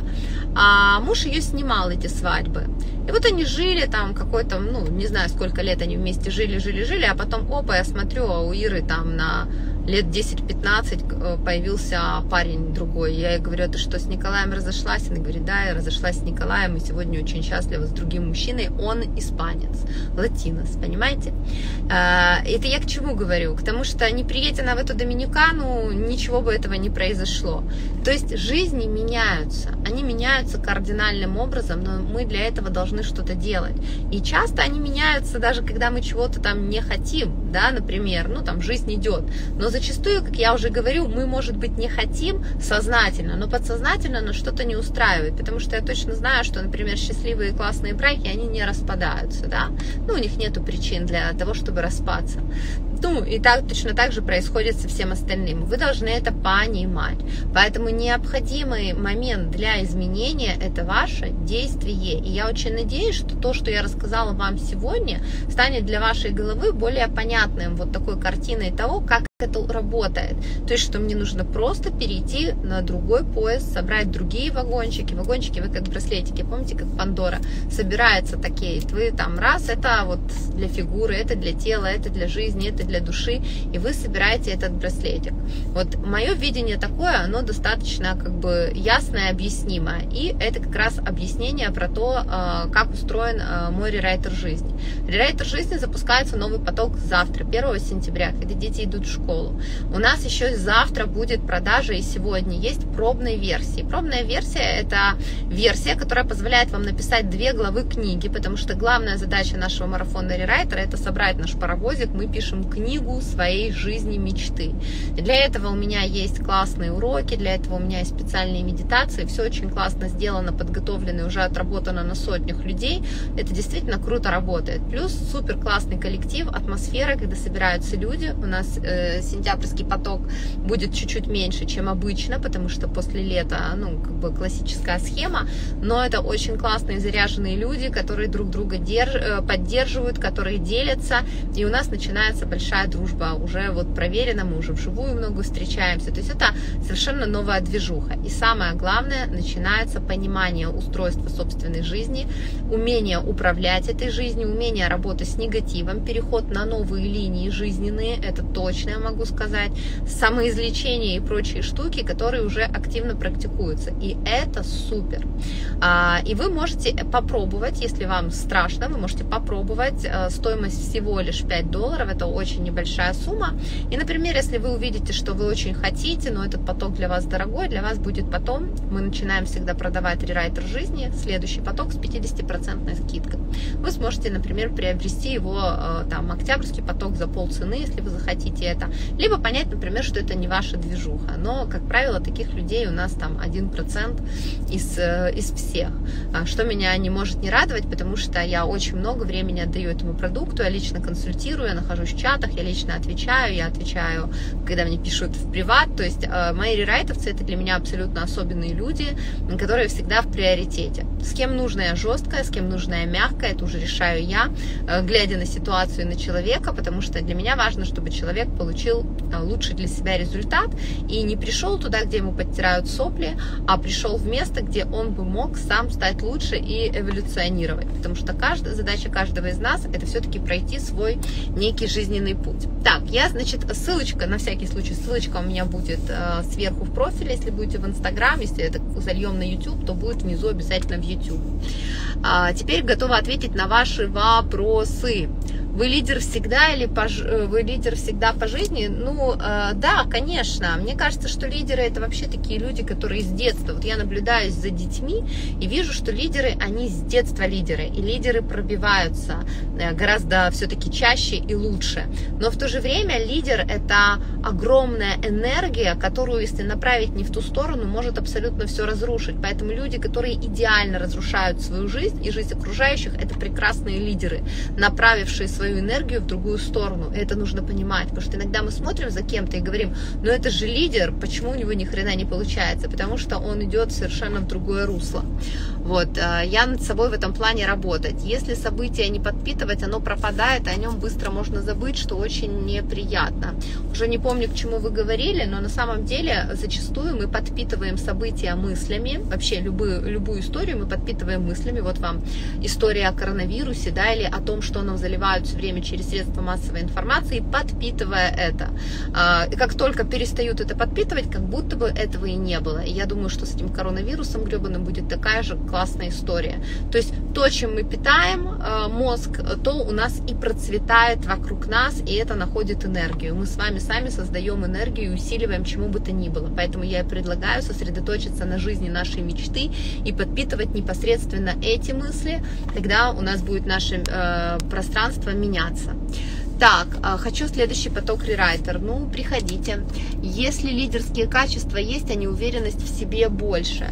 А муж ее снимал, эти свадьбы. И вот они жили там какой-то, ну, не знаю, сколько лет они вместе жили, жили, жили, а потом, опа, я смотрю, а у Иры там на лет десять-пятнадцать появился парень другой. Я ей говорю: а ты что, с Николаем разошлась? Она говорит: да, я разошлась с Николаем, и сегодня очень счастлива с другим мужчиной. Он испанец, латинос, понимаете? Это я к чему говорю? К тому, что не приедет она в эту Доминикану, ничего бы этого не произошло. То есть жизни меняются, они меняются кардинальным образом, но мы для этого должны что-то делать. И часто они меняются, даже когда мы чего-то там не хотим, да, например, ну там жизнь идет, но зачастую, как я уже говорю, мы, может быть, не хотим сознательно, но подсознательно нас что-то не устраивает, потому что я точно знаю, что, например, счастливые и классные браки, они не распадаются, да, ну, у них нету причин для того, чтобы распаться. Ну, и так, точно так же происходит со всем остальным. Вы должны это понимать. Поэтому необходимый момент для изменения – это ваше действие. И я очень надеюсь, что то, что я рассказала вам сегодня, станет для вашей головы более понятным вот такой картиной того, как это работает. То есть, что мне нужно просто перейти на другой поезд, собрать другие вагончики. Вагончики, вы как браслетики, помните, как Пандора, собираются такие. Вы там раз, это вот для фигуры, это для тела, это для жизни, это для души, и вы собираете этот браслетик. Вот мое видение такое, оно достаточно как бы ясное, объяснимое, и это как раз объяснение про то, как устроен мой рерайтер жизни. Рерайтер жизни запускается новый поток завтра, первого сентября, когда дети идут в школу. У нас еще завтра будет продажа, и сегодня есть пробные версии. Пробная версия — это версия, которая позволяет вам написать две главы книги, потому что главная задача нашего марафона рерайтера — это собрать наш паровозик. Мы пишем книгу своей жизни мечты. И для этого у меня есть классные уроки, для этого у меня есть специальные медитации, все очень классно сделано, подготовлено и уже отработано на сотнях людей. Это действительно круто работает. Плюс супер классный коллектив, атмосфера, когда собираются люди. У нас э, сентябрьский поток будет чуть-чуть меньше, чем обычно, потому что после лета, ну, как бы классическая схема, но это очень классные заряженные люди, которые друг друга держ... поддерживают, которые делятся, и у нас начинается большая дружба, уже вот проверена, мы уже вживую много встречаемся, то есть это совершенно новая движуха. И самое главное, начинается понимание устройства собственной жизни, умение управлять этой жизнью, умение работать с негативом, переход на новые линии жизненные, это точно я могу сказать, самоизлечение и прочие штуки, которые уже активно практикуются, и это супер. И вы можете попробовать, если вам страшно, вы можете попробовать, стоимость всего лишь пять долларов, это очень небольшая сумма. И, например, если вы увидите, что вы очень хотите, но этот поток для вас дорогой, для вас будет потом, мы начинаем всегда продавать рерайтер жизни, следующий поток с пятидесятипроцентной скидкой. Вы сможете, например, приобрести его, там, октябрьский поток за полцены, если вы захотите это, либо понять, например, что это не ваша движуха, но, как правило, таких людей у нас там один процент из, из всех, что меня не может не радовать, потому что я очень много времени отдаю этому продукту, я лично консультирую, я нахожусь в чатах, я лично отвечаю, я отвечаю, когда мне пишут в приват, то есть мои рерайтовцы — это для меня абсолютно особенные люди, которые всегда в приоритете. С кем нужная жесткая, с кем нужная мягкая, это уже решаю я, глядя на ситуацию и на человека, потому что для меня важно, чтобы человек получил лучший для себя результат и не пришел туда, где ему подтирают сопли, а пришел в место, где он бы мог сам стать лучше и эволюционировать, потому что каждая задача каждого из нас — это все-таки пройти свой некий жизненный путь. Так, я, значит, ссылочка, на всякий случай, ссылочка у меня будет э, сверху в профиле, если будете в Инстаграм, если это зальем на YouTube, то будет внизу обязательно в YouTube. А, теперь готова ответить на ваши вопросы. Вы лидер всегда или по, вы лидер всегда по жизни? Ну, э, да, конечно. Мне кажется, что лидеры — это вообще такие люди, которые с детства. Вот я наблюдаюсь за детьми и вижу, что лидеры, они с детства лидеры. И лидеры пробиваются гораздо все-таки чаще и лучше. Но в то же время лидер — это огромная энергия, которую, если направить не в ту сторону, может абсолютно все разрушить. Поэтому люди, которые идеально разрушают свою жизнь и жизнь окружающих, это прекрасные лидеры, направившие свою энергию в другую сторону. Это нужно понимать, потому что иногда мы смотрим за кем-то и говорим: ну это же лидер, почему у него ни хрена не получается? Потому что он идет совершенно в другое русло. Вот, я над собой в этом плане работать. Если событие не подпитывать, оно пропадает, и о нем быстро можно забыть, что очень неприятно. Уже не помню, к чему вы говорили, но на самом деле зачастую мы подпитываем события мыслями, вообще любую, любую историю мы подпитываем мыслями. Вот вам история о коронавирусе, да, или о том, что нам заливают все время через средства массовой информации, подпитывая это. И как только перестают это подпитывать, как будто бы этого и не было. И я думаю, что с этим коронавирусом гребаным будет такая же классная история. То есть то, чем мы питаем мозг, то у нас и процветает вокруг нас, и это находит энергию. Мы с вами сами создаем энергию и усиливаем чему бы то ни было. Поэтому я и предлагаю сосредоточиться на жизни нашей мечты и подпитывать непосредственно эти мысли. Тогда у нас будет наше э, пространство меняться. Так, хочу следующий поток рерайтер. Ну, приходите. Если лидерские качества есть, а не уверенность в себе больше.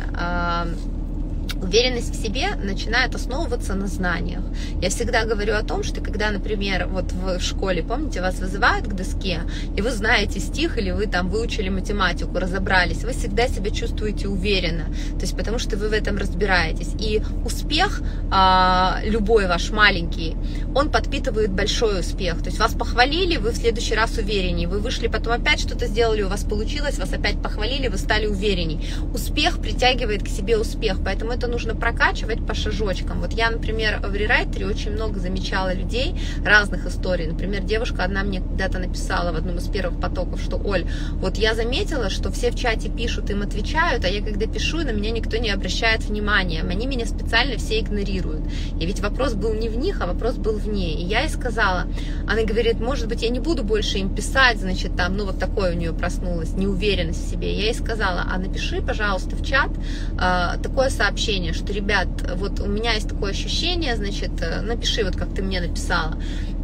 Уверенность в себе начинает основываться на знаниях. Я всегда говорю о том, что когда, например, вот в школе, помните, вас вызывают к доске, и вы знаете стих, или вы там выучили математику, разобрались, вы всегда себя чувствуете уверенно, то есть потому что вы в этом разбираетесь. И успех, любой ваш маленький, он подпитывает большой успех. То есть вас похвалили, вы в следующий раз увереннее, вы вышли, потом опять что-то сделали, у вас получилось, вас опять похвалили, вы стали уверенней. Успех притягивает к себе успех, поэтому это это нужно прокачивать по шажочкам. Вот я, например, в рерайтере очень много замечала людей, разных историй. Например, девушка одна мне когда-то написала в одном из первых потоков, что: Оль, вот я заметила, что все в чате пишут, им отвечают, а я когда пишу, на меня никто не обращает внимания, они меня специально все игнорируют. И ведь вопрос был не в них, а вопрос был в ней. И я ей сказала, она говорит, может быть, я не буду больше им писать, значит, там, ну вот такое у нее проснулось, неуверенность в себе. Я ей сказала, а напиши, пожалуйста, в чат э, такое сообщение, что, ребят, вот у меня есть такое ощущение, значит, э, напиши, вот как ты мне написала,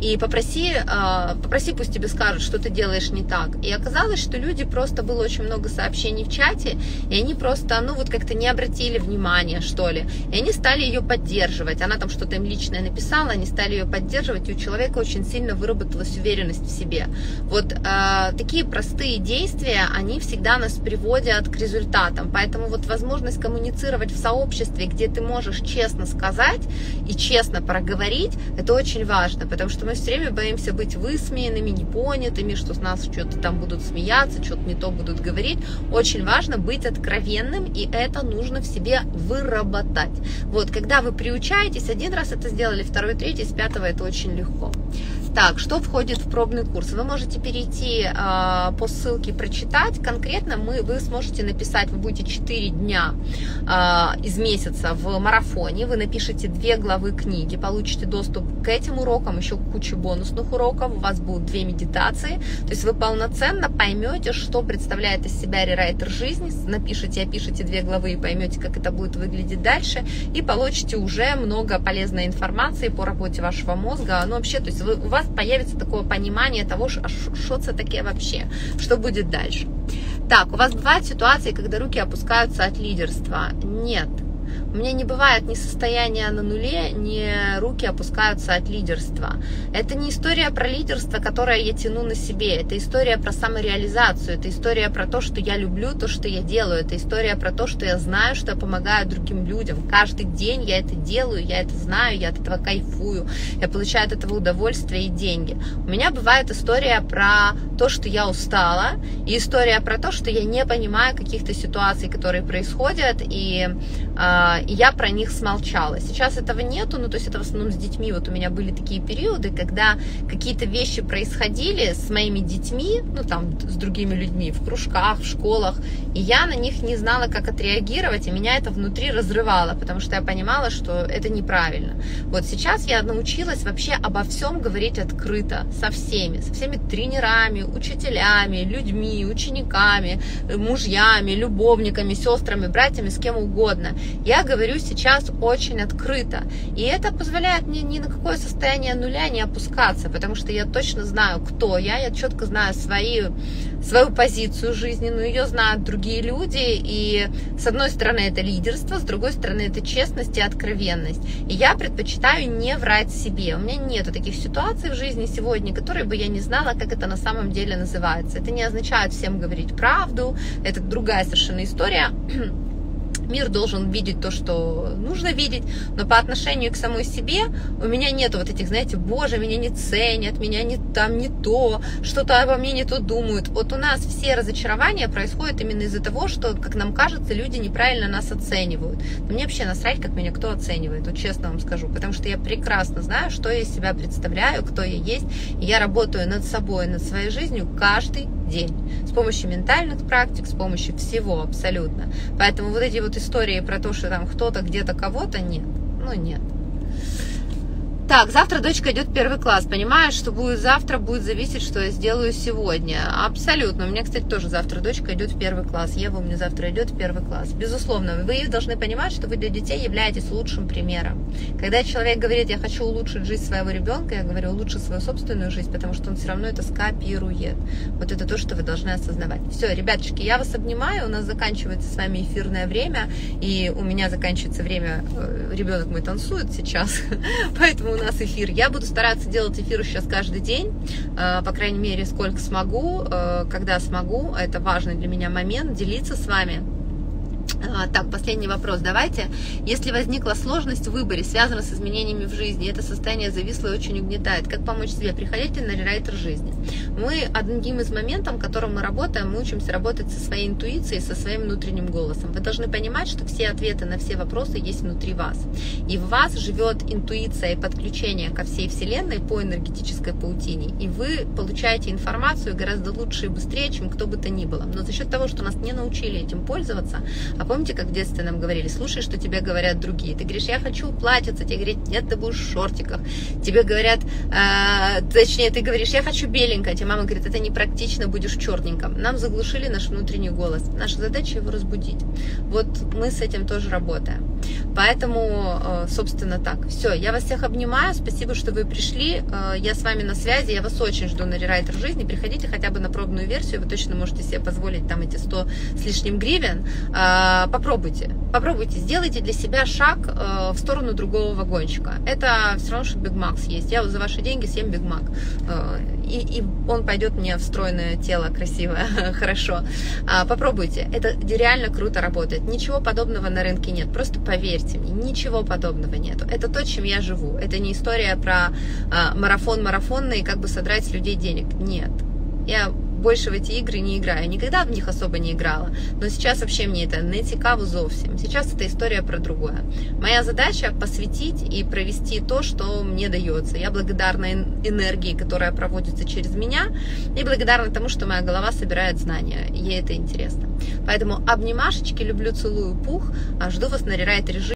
и попроси, э, попроси, пусть тебе скажут, что ты делаешь не так. И оказалось, что люди просто, было очень много сообщений в чате, и они просто, ну вот как-то не обратили внимания, что ли, и они стали ее поддерживать. Она там что-то им личное написала, они стали ее поддерживать, и у человека очень сильно выработалась уверенность в себе. Вот э, такие простые действия, они всегда нас приводят к результатам. Поэтому вот возможность коммуницировать в сообществе, где ты можешь честно сказать и честно проговорить, это очень важно, потому что мы все время боимся быть высмеянными, непонятыми, что с нас что-то там будут смеяться, что-то не то будут говорить. Очень важно быть откровенным, и это нужно в себе выработать. Вот, когда вы приучаетесь, один раз это сделали, второй, третий, с пятого это очень легко. Так, что входит в пробный курс? Вы можете перейти э, по ссылке прочитать. Конкретно мы, вы сможете написать, вы будете четыре дня э, из месяца в марафоне, вы напишите две главы книги, получите доступ к этим урокам, еще куча бонусных уроков, у вас будут две медитации, то есть вы полноценно поймете, что представляет из себя рерайтер жизни, напишите, опишите две главы и поймете, как это будет выглядеть дальше, и получите уже много полезной информации по работе вашего мозга. Ну, вообще, то есть вы, у вас появится такое понимание того, что это такое вообще, что будет дальше. Так, у вас бывают ситуации, когда руки опускаются от лидерства? Нет. У меня не бывает ни состояния на нуле, ни руки опускаются от лидерства. Это не история про лидерство, которое я тяну на себе. Это история про самореализацию. Это история про то, что я люблю то, что я делаю. Это история про то, что я знаю, что я помогаю другим людям. Каждый день я это делаю, я это знаю, я от этого кайфую. Я получаю от этого удовольствие и деньги. У меня бывает история про то, что я устала. И история про то, что я не понимаю каких-то ситуаций, которые происходят. И... и я про них смолчала. Сейчас этого нету, ну то есть это в основном с детьми. Вот у меня были такие периоды, когда какие-то вещи происходили с моими детьми, ну там с другими людьми, в кружках, в школах, и я на них не знала, как отреагировать, и меня это внутри разрывало, потому что я понимала, что это неправильно. Вот сейчас я научилась вообще обо всем говорить открыто, со всеми, со всеми тренерами, учителями, людьми, учениками, мужьями, любовниками, сестрами, братьями, с кем угодно. Я говорю сейчас очень открыто, и это позволяет мне ни на какое состояние нуля не опускаться, потому что я точно знаю, кто я, я четко знаю свои, свою позицию жизненную, ее знают другие люди, и с одной стороны это лидерство, с другой стороны это честность и откровенность, и я предпочитаю не врать себе, у меня нет таких ситуаций в жизни сегодня, которые бы я не знала, как это на самом деле называется. Это не означает всем говорить правду, это другая совершенно история. Мир должен видеть то, что нужно видеть, но по отношению к самой себе у меня нет вот этих, знаете, боже, меня не ценят, меня не там не то, что-то обо мне не то думают. Вот у нас все разочарования происходят именно из-за того, что, как нам кажется, люди неправильно нас оценивают. Но мне вообще насрать, как меня кто оценивает, вот честно вам скажу, потому что я прекрасно знаю, что я из себя представляю, кто я есть, и я работаю над собой, над своей жизнью каждый день, с помощью ментальных практик, с помощью всего абсолютно. Поэтому вот эти вот истории про то, что там кто-то где-то кого-то, нет, ну нет. Так, завтра дочка идет в первый класс, понимаешь, что будет завтра, будет зависеть, что я сделаю сегодня. Абсолютно. У меня, кстати, тоже завтра дочка идет в первый класс. Ева у меня завтра идет в первый класс. Безусловно, вы должны понимать, что вы для детей являетесь лучшим примером. Когда человек говорит, я хочу улучшить жизнь своего ребенка, я говорю, улучши свою собственную жизнь, потому что он все равно это скопирует. Вот это то, что вы должны осознавать. Все, ребяточки, я вас обнимаю, у нас заканчивается с вами эфирное время, и у меня заканчивается время, ребенок мой танцует сейчас, поэтому у нас эфир. Я буду стараться делать эфир сейчас каждый день, по крайней мере, сколько смогу, когда смогу. Это важный для меня момент, делиться с вами. Так, последний вопрос давайте. Если возникла сложность в выборе, связанная с изменениями в жизни, это состояние зависло и очень угнетает, как помочь себе? Приходите на рерайтер жизни. Мы одним из моментов, которым мы работаем, мы учимся работать со своей интуицией, со своим внутренним голосом. Вы должны понимать, что все ответы на все вопросы есть внутри вас. И в вас живет интуиция и подключение ко всей Вселенной по энергетической паутине. И вы получаете информацию гораздо лучше и быстрее, чем кто бы то ни было. Но за счет того, что нас не научили этим пользоваться, а помните, как в детстве нам говорили, слушай, что тебе говорят другие. Ты говоришь, я хочу платьице, тебе говорят, нет, ты будешь в шортиках. Тебе говорят, э, точнее, ты говоришь, я хочу беленькое, тебе мама говорит, это непрактично, будешь в черненьком. Нам заглушили наш внутренний голос. Наша задача его разбудить. Вот мы с этим тоже работаем. Поэтому, собственно, так. Все, я вас всех обнимаю, спасибо, что вы пришли. Я с вами на связи, я вас очень жду на Рерайтер Жизни. Приходите хотя бы на пробную версию, вы точно можете себе позволить там эти сто с лишним гривен. Попробуйте, попробуйте, сделайте для себя шаг в сторону другого вагончика. Это все равно, что Биг Мак съесть. Я вот за ваши деньги съем Биг Мак. И, и он пойдет мне в стройное тело, красивое, хорошо. Попробуйте, это реально круто работает. Ничего подобного на рынке нет, просто поверьте мне, ничего подобного нету. Это то, чем я живу. Это не история про а, марафон марафонный, как бы содрать с людей денег. Нет. Я больше в эти игры не играю. Никогда в них особо не играла. Но сейчас вообще мне это не цикаво зовсем. Сейчас это история про другое. Моя задача посвятить и провести то, что мне дается. Я благодарна энергии, которая проводится через меня. И благодарна тому, что моя голова собирает знания. Ей это интересно. Поэтому обнимашечки, люблю, целую, пух. Жду вас на Рерайтере Жизни.